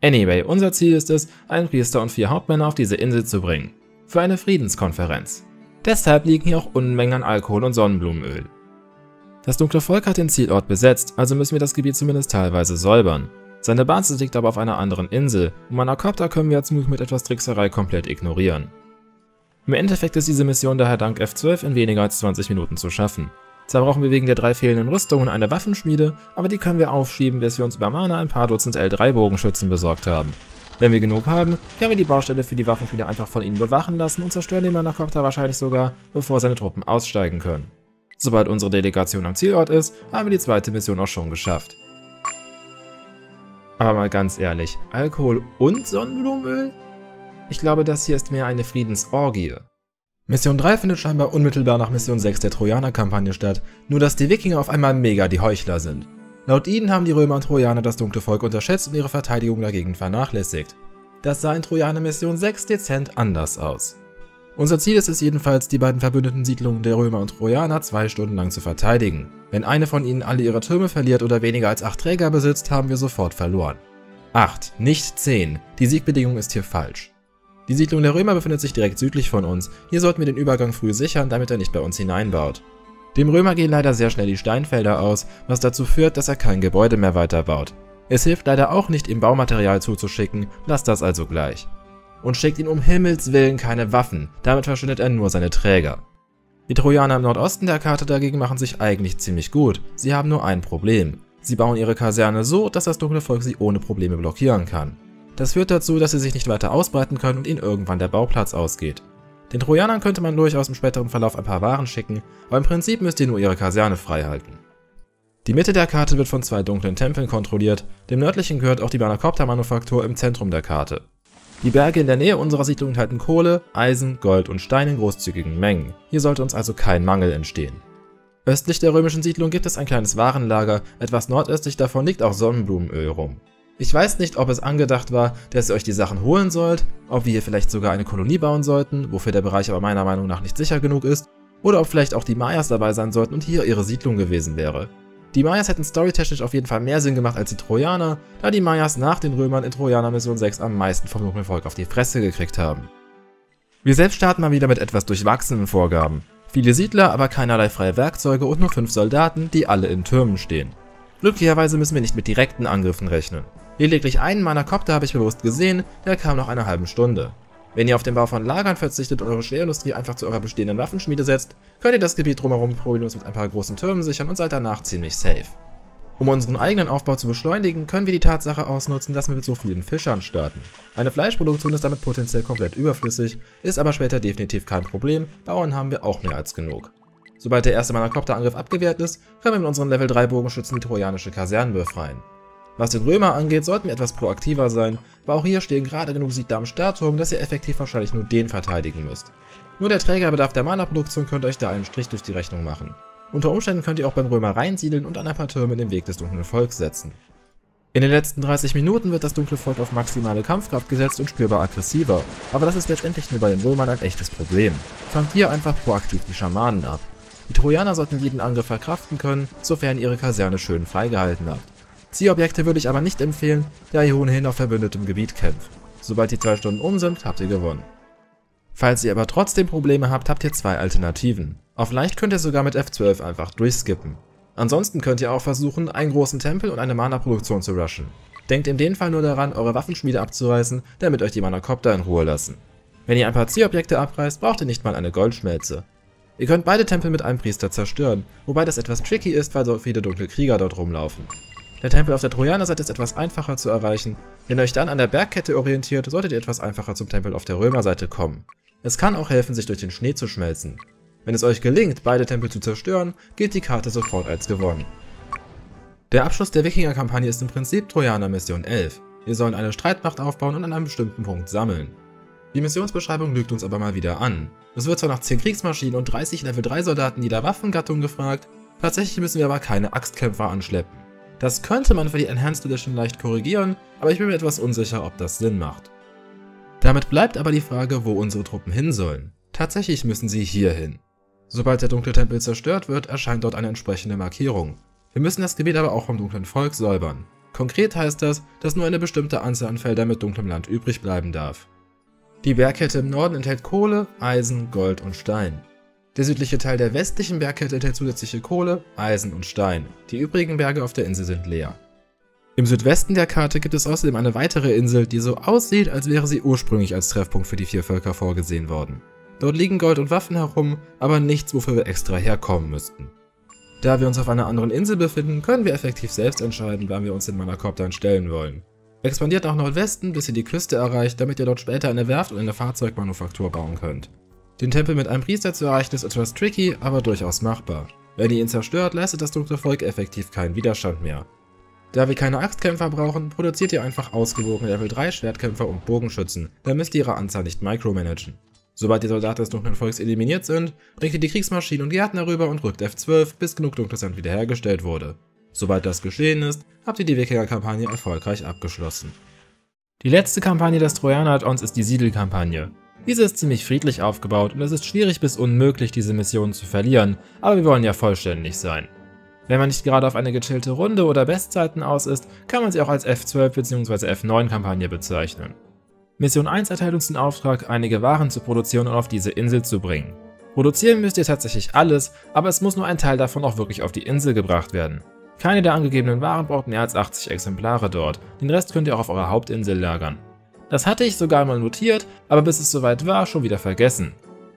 Anyway, unser Ziel ist es, einen Priester und 4 Hauptmänner auf diese Insel zu bringen. Für eine Friedenskonferenz. Deshalb liegen hier auch Unmengen an Alkohol und Sonnenblumenöl. Das dunkle Volk hat den Zielort besetzt, also müssen wir das Gebiet zumindest teilweise säubern. Seine Basis liegt aber auf einer anderen Insel und Manakopter können wir als Move mit etwas Trickserei komplett ignorieren. Im Endeffekt ist diese Mission daher dank F12 in weniger als 20 Minuten zu schaffen. Zwar brauchen wir wegen der 3 fehlenden Rüstungen eine Waffenschmiede, aber die können wir aufschieben, bis wir uns über Mana ein paar Dutzend L3-Bogenschützen besorgt haben. Wenn wir genug haben, können wir die Baustelle für die Waffenschmiede einfach von ihnen bewachen lassen und zerstören den Manakopter wahrscheinlich sogar, bevor seine Truppen aussteigen können. Sobald unsere Delegation am Zielort ist, haben wir die zweite Mission auch schon geschafft. Aber mal ganz ehrlich, Alkohol und Sonnenblumenöl? Ich glaube, das hier ist mehr eine Friedensorgie. Mission 3 findet scheinbar unmittelbar nach Mission 6 der Trojaner-Kampagne statt, nur dass die Wikinger auf einmal mega die Heuchler sind. Laut ihnen haben die Römer und Trojaner das dunkle Volk unterschätzt und ihre Verteidigung dagegen vernachlässigt. Das sah in Trojaner Mission 6 dezent anders aus. Unser Ziel ist es jedenfalls, die beiden verbündeten Siedlungen der Römer und Trojaner 2 Stunden lang zu verteidigen. Wenn eine von ihnen alle ihre Türme verliert oder weniger als 8 Träger besitzt, haben wir sofort verloren. 8, nicht 10. Die Siegbedingung ist hier falsch. Die Siedlung der Römer befindet sich direkt südlich von uns. Hier sollten wir den Übergang früh sichern, damit er nicht bei uns hineinbaut. Dem Römer gehen leider sehr schnell die Steinfelder aus, was dazu führt, dass er kein Gebäude mehr weiterbaut. Es hilft leider auch nicht, ihm Baumaterial zuzuschicken, lasst das also gleich. Und schickt ihm um Himmels Willen keine Waffen, damit verschwindet er nur seine Träger. Die Trojaner im Nordosten der Karte dagegen machen sich eigentlich ziemlich gut, sie haben nur ein Problem. Sie bauen ihre Kaserne so, dass das dunkle Volk sie ohne Probleme blockieren kann. Das führt dazu, dass sie sich nicht weiter ausbreiten können und ihnen irgendwann der Bauplatz ausgeht. Den Trojanern könnte man durchaus im späteren Verlauf ein paar Waren schicken, aber im Prinzip müsst ihr nur ihre Kaserne frei halten. Die Mitte der Karte wird von zwei dunklen Tempeln kontrolliert, dem nördlichen gehört auch die Bannerkopter-Manufaktur im Zentrum der Karte. Die Berge in der Nähe unserer Siedlung enthalten Kohle, Eisen, Gold und Stein in großzügigen Mengen, hier sollte uns also kein Mangel entstehen. Östlich der römischen Siedlung gibt es ein kleines Warenlager, etwas nordöstlich davon liegt auch Sonnenblumenöl rum. Ich weiß nicht, ob es angedacht war, dass ihr euch die Sachen holen sollt, ob wir hier vielleicht sogar eine Kolonie bauen sollten, wofür der Bereich aber meiner Meinung nach nicht sicher genug ist, oder ob vielleicht auch die Mayas dabei sein sollten und hier ihre Siedlung gewesen wäre. Die Mayas hätten storytechnisch auf jeden Fall mehr Sinn gemacht als die Trojaner, da die Mayas nach den Römern in Trojaner Mission 6 am meisten vom dunklen Volk auf die Fresse gekriegt haben. Wir selbst starten mal wieder mit etwas durchwachsenen Vorgaben. Viele Siedler, aber keinerlei freie Werkzeuge und nur 5 Soldaten, die alle in Türmen stehen. Glücklicherweise müssen wir nicht mit direkten Angriffen rechnen. Lediglich einen meiner Kopter habe ich bewusst gesehen, der kam nach einer halben Stunde. Wenn ihr auf den Bau von Lagern verzichtet und eure Schwerindustrie einfach zu eurer bestehenden Waffenschmiede setzt, könnt ihr das Gebiet drumherum problemlos mit ein paar großen Türmen sichern und seid danach ziemlich safe. Um unseren eigenen Aufbau zu beschleunigen, können wir die Tatsache ausnutzen, dass wir mit so vielen Fischern starten. Eine Fleischproduktion ist damit potenziell komplett überflüssig, ist aber später definitiv kein Problem, Bauern haben wir auch mehr als genug. Sobald der erste Manakopterangriff abgewehrt ist, können wir mit unseren Level 3 Bogenschützen die trojanische Kasernen befreien. Was den Römer angeht, sollten wir etwas proaktiver sein, aber auch hier stehen gerade genug Siedler am Startturm, dass ihr effektiv wahrscheinlich nur den verteidigen müsst. Nur der Trägerbedarf der Mana-Produktion könnt euch da einen Strich durch die Rechnung machen. Unter Umständen könnt ihr auch beim Römer reinsiedeln und an ein paar Türme den Weg des dunklen Volks setzen. In den letzten 30 Minuten wird das dunkle Volk auf maximale Kampfkraft gesetzt und spürbar aggressiver, aber das ist letztendlich nur bei den Römern ein echtes Problem. Fangt hier einfach proaktiv die Schamanen ab. Die Trojaner sollten jeden Angriff verkraften können, sofern ihre Kaserne schön freigehalten habt. Zielobjekte würde ich aber nicht empfehlen, da ihr ohnehin auf verbündetem Gebiet kämpft. Sobald die 2 Stunden um sind, habt ihr gewonnen. Falls ihr aber trotzdem Probleme habt, habt ihr 2 Alternativen. Auf leicht könnt ihr sogar mit F12 einfach durchskippen. Ansonsten könnt ihr auch versuchen, einen großen Tempel und eine Mana-Produktion zu rushen. Denkt in dem Fall nur daran, eure Waffenschmiede abzureißen, damit euch die Manakopter in Ruhe lassen. Wenn ihr ein paar Zielobjekte abreißt, braucht ihr nicht mal eine Goldschmelze. Ihr könnt beide Tempel mit einem Priester zerstören, wobei das etwas tricky ist, weil so viele dunkle Krieger dort rumlaufen. Der Tempel auf der Trojanerseite ist etwas einfacher zu erreichen, wenn ihr euch dann an der Bergkette orientiert, solltet ihr etwas einfacher zum Tempel auf der Römerseite kommen. Es kann auch helfen, sich durch den Schnee zu schmelzen. Wenn es euch gelingt, beide Tempel zu zerstören, gilt die Karte sofort als gewonnen. Der Abschluss der Wikinger-Kampagne ist im Prinzip Trojaner Mission 11. Wir sollen eine Streitmacht aufbauen und an einem bestimmten Punkt sammeln. Die Missionsbeschreibung lügt uns aber mal wieder an. Es wird zwar nach 10 Kriegsmaschinen und 30 Level 3 Soldaten jeder Waffengattung gefragt, tatsächlich müssen wir aber keine Axtkämpfer anschleppen. Das könnte man für die Enhanced Edition leicht korrigieren, aber ich bin mir etwas unsicher, ob das Sinn macht. Damit bleibt aber die Frage, wo unsere Truppen hin sollen. Tatsächlich müssen sie hier hin. Sobald der dunkle Tempel zerstört wird, erscheint dort eine entsprechende Markierung. Wir müssen das Gebiet aber auch vom dunklen Volk säubern. Konkret heißt das, dass nur eine bestimmte Anzahl an Feldern mit dunklem Land übrig bleiben darf. Die Bergkette im Norden enthält Kohle, Eisen, Gold und Stein. Der südliche Teil der westlichen Bergkette enthält zusätzliche Kohle, Eisen und Stein. Die übrigen Berge auf der Insel sind leer. Im Südwesten der Karte gibt es außerdem eine weitere Insel, die so aussieht, als wäre sie ursprünglich als Treffpunkt für die 4 Völker vorgesehen worden. Dort liegen Gold und Waffen herum, aber nichts, wofür wir extra herkommen müssten. Da wir uns auf einer anderen Insel befinden, können wir effektiv selbst entscheiden, wann wir uns den Manakoptern stellen wollen. Expandiert nach Nordwesten, bis ihr die Küste erreicht, damit ihr dort später eine Werft und eine Fahrzeugmanufaktur bauen könnt. Den Tempel mit einem Priester zu erreichen ist etwas tricky, aber durchaus machbar. Wenn ihr ihn zerstört, leistet das dunkle Volk effektiv keinen Widerstand mehr. Da wir keine Axtkämpfer brauchen, produziert ihr einfach ausgewogene Level 3 Schwertkämpfer und Bogenschützen, dann müsst ihr ihre Anzahl nicht micromanagen. Sobald die Soldaten des dunklen Volks eliminiert sind, bringt ihr die Kriegsmaschinen und Gärtner rüber und rückt F12, bis genug dunkles Land wiederhergestellt wurde. Sobald das geschehen ist, habt ihr die Wikinger-Kampagne erfolgreich abgeschlossen. Die letzte Kampagne des Trojaner-Add-ons ist die Siedelkampagne. Diese ist ziemlich friedlich aufgebaut und es ist schwierig bis unmöglich, diese Missionen zu verlieren, aber wir wollen ja vollständig sein. Wenn man nicht gerade auf eine gechillte Runde oder Bestzeiten aus ist, kann man sie auch als F12 bzw. F9 Kampagne bezeichnen. Mission 1 erteilt uns den Auftrag, einige Waren zu produzieren und auf diese Insel zu bringen. Produzieren müsst ihr tatsächlich alles, aber es muss nur ein Teil davon auch wirklich auf die Insel gebracht werden. Keine der angegebenen Waren braucht mehr als 80 Exemplare dort, den Rest könnt ihr auch auf eurer Hauptinsel lagern. Das hatte ich sogar mal notiert, aber bis es soweit war, schon wieder vergessen.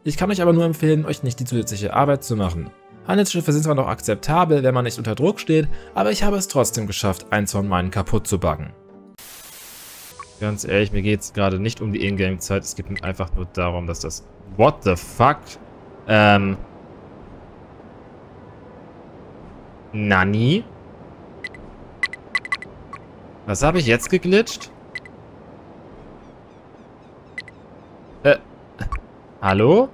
Ich kann euch aber nur empfehlen, euch nicht die zusätzliche Arbeit zu machen. Handelsschiffe sind zwar noch akzeptabel, wenn man nicht unter Druck steht, aber ich habe es trotzdem geschafft, eins von meinen kaputt zu backen. Ganz ehrlich, mir geht es gerade nicht um die Ingame-Zeit, es geht mir einfach nur darum, dass das... What the fuck? Nani? Was habe ich jetzt geglitscht? Hallo?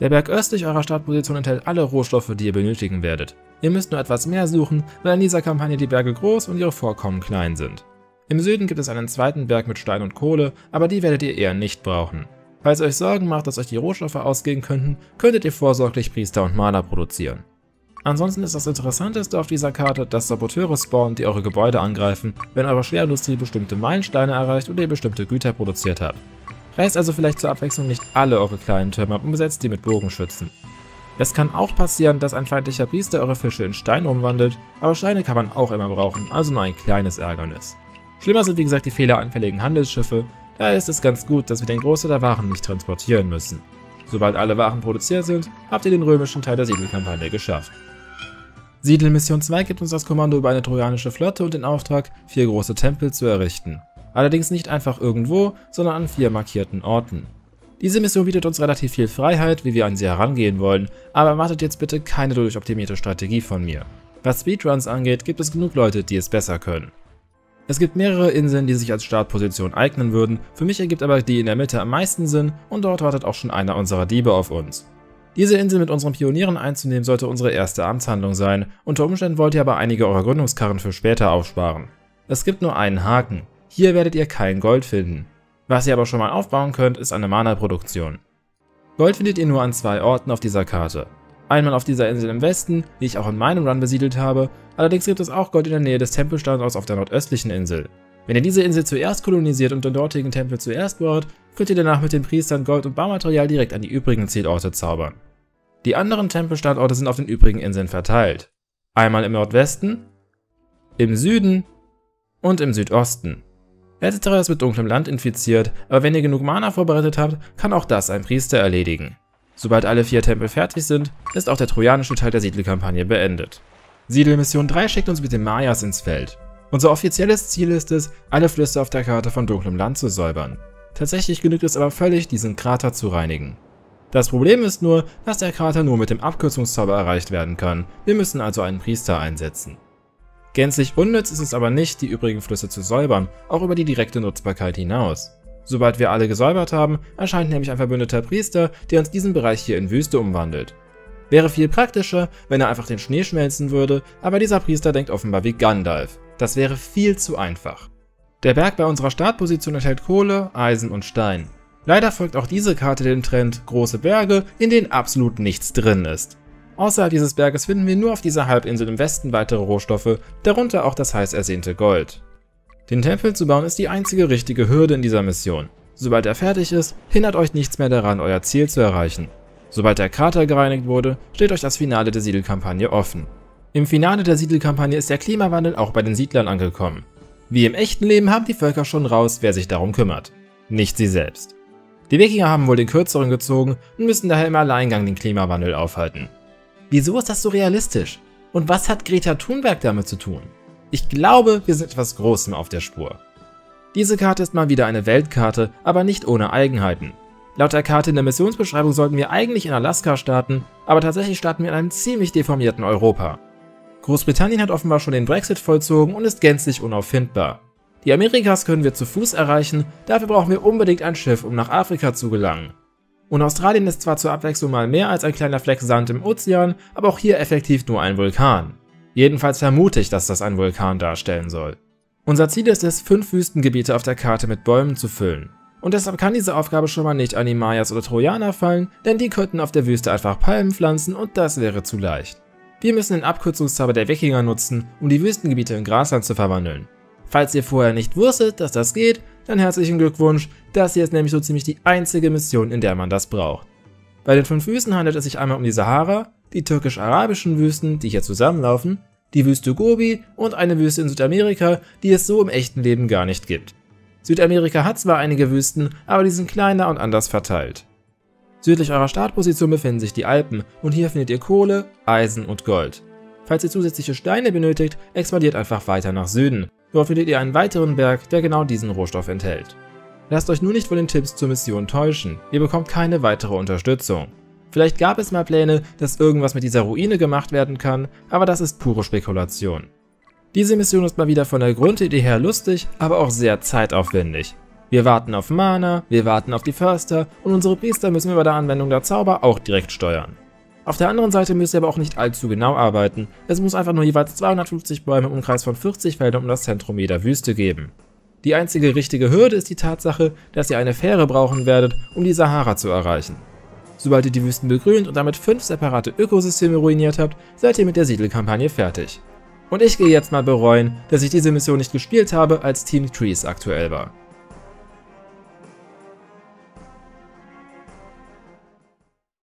Der Berg östlich eurer Startposition enthält alle Rohstoffe, die ihr benötigen werdet. Ihr müsst nur etwas mehr suchen, weil in dieser Kampagne die Berge groß und ihre Vorkommen klein sind. Im Süden gibt es einen zweiten Berg mit Stein und Kohle, aber die werdet ihr eher nicht brauchen. Falls ihr euch Sorgen macht, dass euch die Rohstoffe ausgehen könnten, könntet ihr vorsorglich Priester und Maler produzieren. Ansonsten ist das Interessanteste auf dieser Karte, dass Saboteure spawnen, die eure Gebäude angreifen, wenn eure Schwerindustrie bestimmte Meilensteine erreicht oder ihr bestimmte Güter produziert habt. Reißt also vielleicht zur Abwechslung nicht alle eure kleinen Türme ab und besetzt die mit Bogenschützen. Es kann auch passieren, dass ein feindlicher Priester eure Fische in Stein umwandelt, aber Steine kann man auch immer brauchen, also nur ein kleines Ärgernis. Schlimmer sind wie gesagt die fehleranfälligen Handelsschiffe, daher ist es ganz gut, dass wir den Großteil der Waren nicht transportieren müssen. Sobald alle Waren produziert sind, habt ihr den römischen Teil der Siedelkampagne geschafft. Siedelmission 2 gibt uns das Kommando über eine trojanische Flotte und den Auftrag, 4 große Tempel zu errichten. Allerdings nicht einfach irgendwo, sondern an 4 markierten Orten. Diese Mission bietet uns relativ viel Freiheit, wie wir an sie herangehen wollen, aber erwartet jetzt bitte keine durchoptimierte Strategie von mir. Was Speedruns angeht, gibt es genug Leute, die es besser können. Es gibt mehrere Inseln, die sich als Startposition eignen würden, für mich ergibt aber die in der Mitte am meisten Sinn und dort wartet auch schon einer unserer Diebe auf uns. Diese Insel mit unseren Pionieren einzunehmen sollte unsere erste Amtshandlung sein, unter Umständen wollt ihr aber einige eurer Gründungskarren für später aufsparen. Es gibt nur einen Haken. Hier werdet ihr kein Gold finden. Was ihr aber schon mal aufbauen könnt, ist eine Mana-Produktion. Gold findet ihr nur an 2 Orten auf dieser Karte. Einmal auf dieser Insel im Westen, die ich auch in meinem Run besiedelt habe, allerdings gibt es auch Gold in der Nähe des Tempelstandorts auf der nordöstlichen Insel. Wenn ihr diese Insel zuerst kolonisiert und den dortigen Tempel zuerst baut, könnt ihr danach mit den Priestern Gold und Baumaterial direkt an die übrigen Zielorte zaubern. Die anderen Tempelstandorte sind auf den übrigen Inseln verteilt. Einmal im Nordwesten, im Süden und im Südosten. Letzterer ist mit dunklem Land infiziert, aber wenn ihr genug Mana vorbereitet habt, kann auch das ein Priester erledigen. Sobald alle 4 Tempel fertig sind, ist auch der trojanische Teil der Siedelkampagne beendet. Siedelmission 3 schickt uns mit den Mayas ins Feld. Unser offizielles Ziel ist es, alle Flüsse auf der Karte von dunklem Land zu säubern. Tatsächlich genügt es aber völlig, diesen Krater zu reinigen. Das Problem ist nur, dass der Krater nur mit dem Abkürzungszauber erreicht werden kann, wir müssen also einen Priester einsetzen. Gänzlich unnütz ist es aber nicht, die übrigen Flüsse zu säubern, auch über die direkte Nutzbarkeit hinaus. Sobald wir alle gesäubert haben, erscheint nämlich ein verbündeter Priester, der uns diesen Bereich hier in Wüste umwandelt. Wäre viel praktischer, wenn er einfach den Schnee schmelzen würde, aber dieser Priester denkt offenbar wie Gandalf. Das wäre viel zu einfach. Der Berg bei unserer Startposition enthält Kohle, Eisen und Stein. Leider folgt auch diese Karte dem Trend große Berge, in denen absolut nichts drin ist. Außerhalb dieses Berges finden wir nur auf dieser Halbinsel im Westen weitere Rohstoffe, darunter auch das heiß ersehnte Gold. Den Tempel zu bauen ist die einzige richtige Hürde in dieser Mission. Sobald er fertig ist, hindert euch nichts mehr daran, euer Ziel zu erreichen. Sobald der Krater gereinigt wurde, steht euch das Finale der Siedelkampagne offen. Im Finale der Siedelkampagne ist der Klimawandel auch bei den Siedlern angekommen. Wie im echten Leben haben die Völker schon raus, wer sich darum kümmert. Nicht sie selbst. Die Wikinger haben wohl den Kürzeren gezogen und müssen daher im Alleingang den Klimawandel aufhalten. Wieso ist das so realistisch? Und was hat Greta Thunberg damit zu tun? Ich glaube, wir sind etwas Großem auf der Spur. Diese Karte ist mal wieder eine Weltkarte, aber nicht ohne Eigenheiten. Laut der Karte in der Missionsbeschreibung sollten wir eigentlich in Alaska starten, aber tatsächlich starten wir in einem ziemlich deformierten Europa. Großbritannien hat offenbar schon den Brexit vollzogen und ist gänzlich unauffindbar. Die Amerikas können wir zu Fuß erreichen, dafür brauchen wir unbedingt ein Schiff, um nach Afrika zu gelangen. Und Australien ist zwar zur Abwechslung mal mehr als ein kleiner Fleck Sand im Ozean, aber auch hier effektiv nur ein Vulkan. Jedenfalls vermute ich, dass das ein Vulkan darstellen soll. Unser Ziel ist es, 5 Wüstengebiete auf der Karte mit Bäumen zu füllen. Und deshalb kann diese Aufgabe schon mal nicht an die Mayas oder Trojaner fallen, denn die könnten auf der Wüste einfach Palmen pflanzen und das wäre zu leicht. Wir müssen den Abkürzungszauber der Wikinger nutzen, um die Wüstengebiete in Grasland zu verwandeln. Falls ihr vorher nicht wusstet, dass das geht, dann herzlichen Glückwunsch, das hier ist nämlich so ziemlich die einzige Mission, in der man das braucht. Bei den 5 Wüsten handelt es sich einmal um die Sahara, die türkisch-arabischen Wüsten, die hier zusammenlaufen, die Wüste Gobi und eine Wüste in Südamerika, die es so im echten Leben gar nicht gibt. Südamerika hat zwar einige Wüsten, aber die sind kleiner und anders verteilt. Südlich eurer Startposition befinden sich die Alpen und hier findet ihr Kohle, Eisen und Gold. Falls ihr zusätzliche Steine benötigt, expandiert einfach weiter nach Süden. Dort findet ihr einen weiteren Berg, der genau diesen Rohstoff enthält. Lasst euch nur nicht von den Tipps zur Mission täuschen, ihr bekommt keine weitere Unterstützung. Vielleicht gab es mal Pläne, dass irgendwas mit dieser Ruine gemacht werden kann, aber das ist pure Spekulation. Diese Mission ist mal wieder von der Grundidee her lustig, aber auch sehr zeitaufwendig. Wir warten auf Mana, wir warten auf die Förster und unsere Priester müssen wir bei der Anwendung der Zauber auch direkt steuern. Auf der anderen Seite müsst ihr aber auch nicht allzu genau arbeiten, es muss einfach nur jeweils 250 Bäume im Umkreis von 40 Feldern um das Zentrum jeder Wüste geben. Die einzige richtige Hürde ist die Tatsache, dass ihr eine Fähre brauchen werdet, um die Sahara zu erreichen. Sobald ihr die Wüsten begrünt und damit 5 separate Ökosysteme ruiniert habt, seid ihr mit der Siedelkampagne fertig. Und ich gehe jetzt mal bereuen, dass ich diese Mission nicht gespielt habe, als Team Trees aktuell war.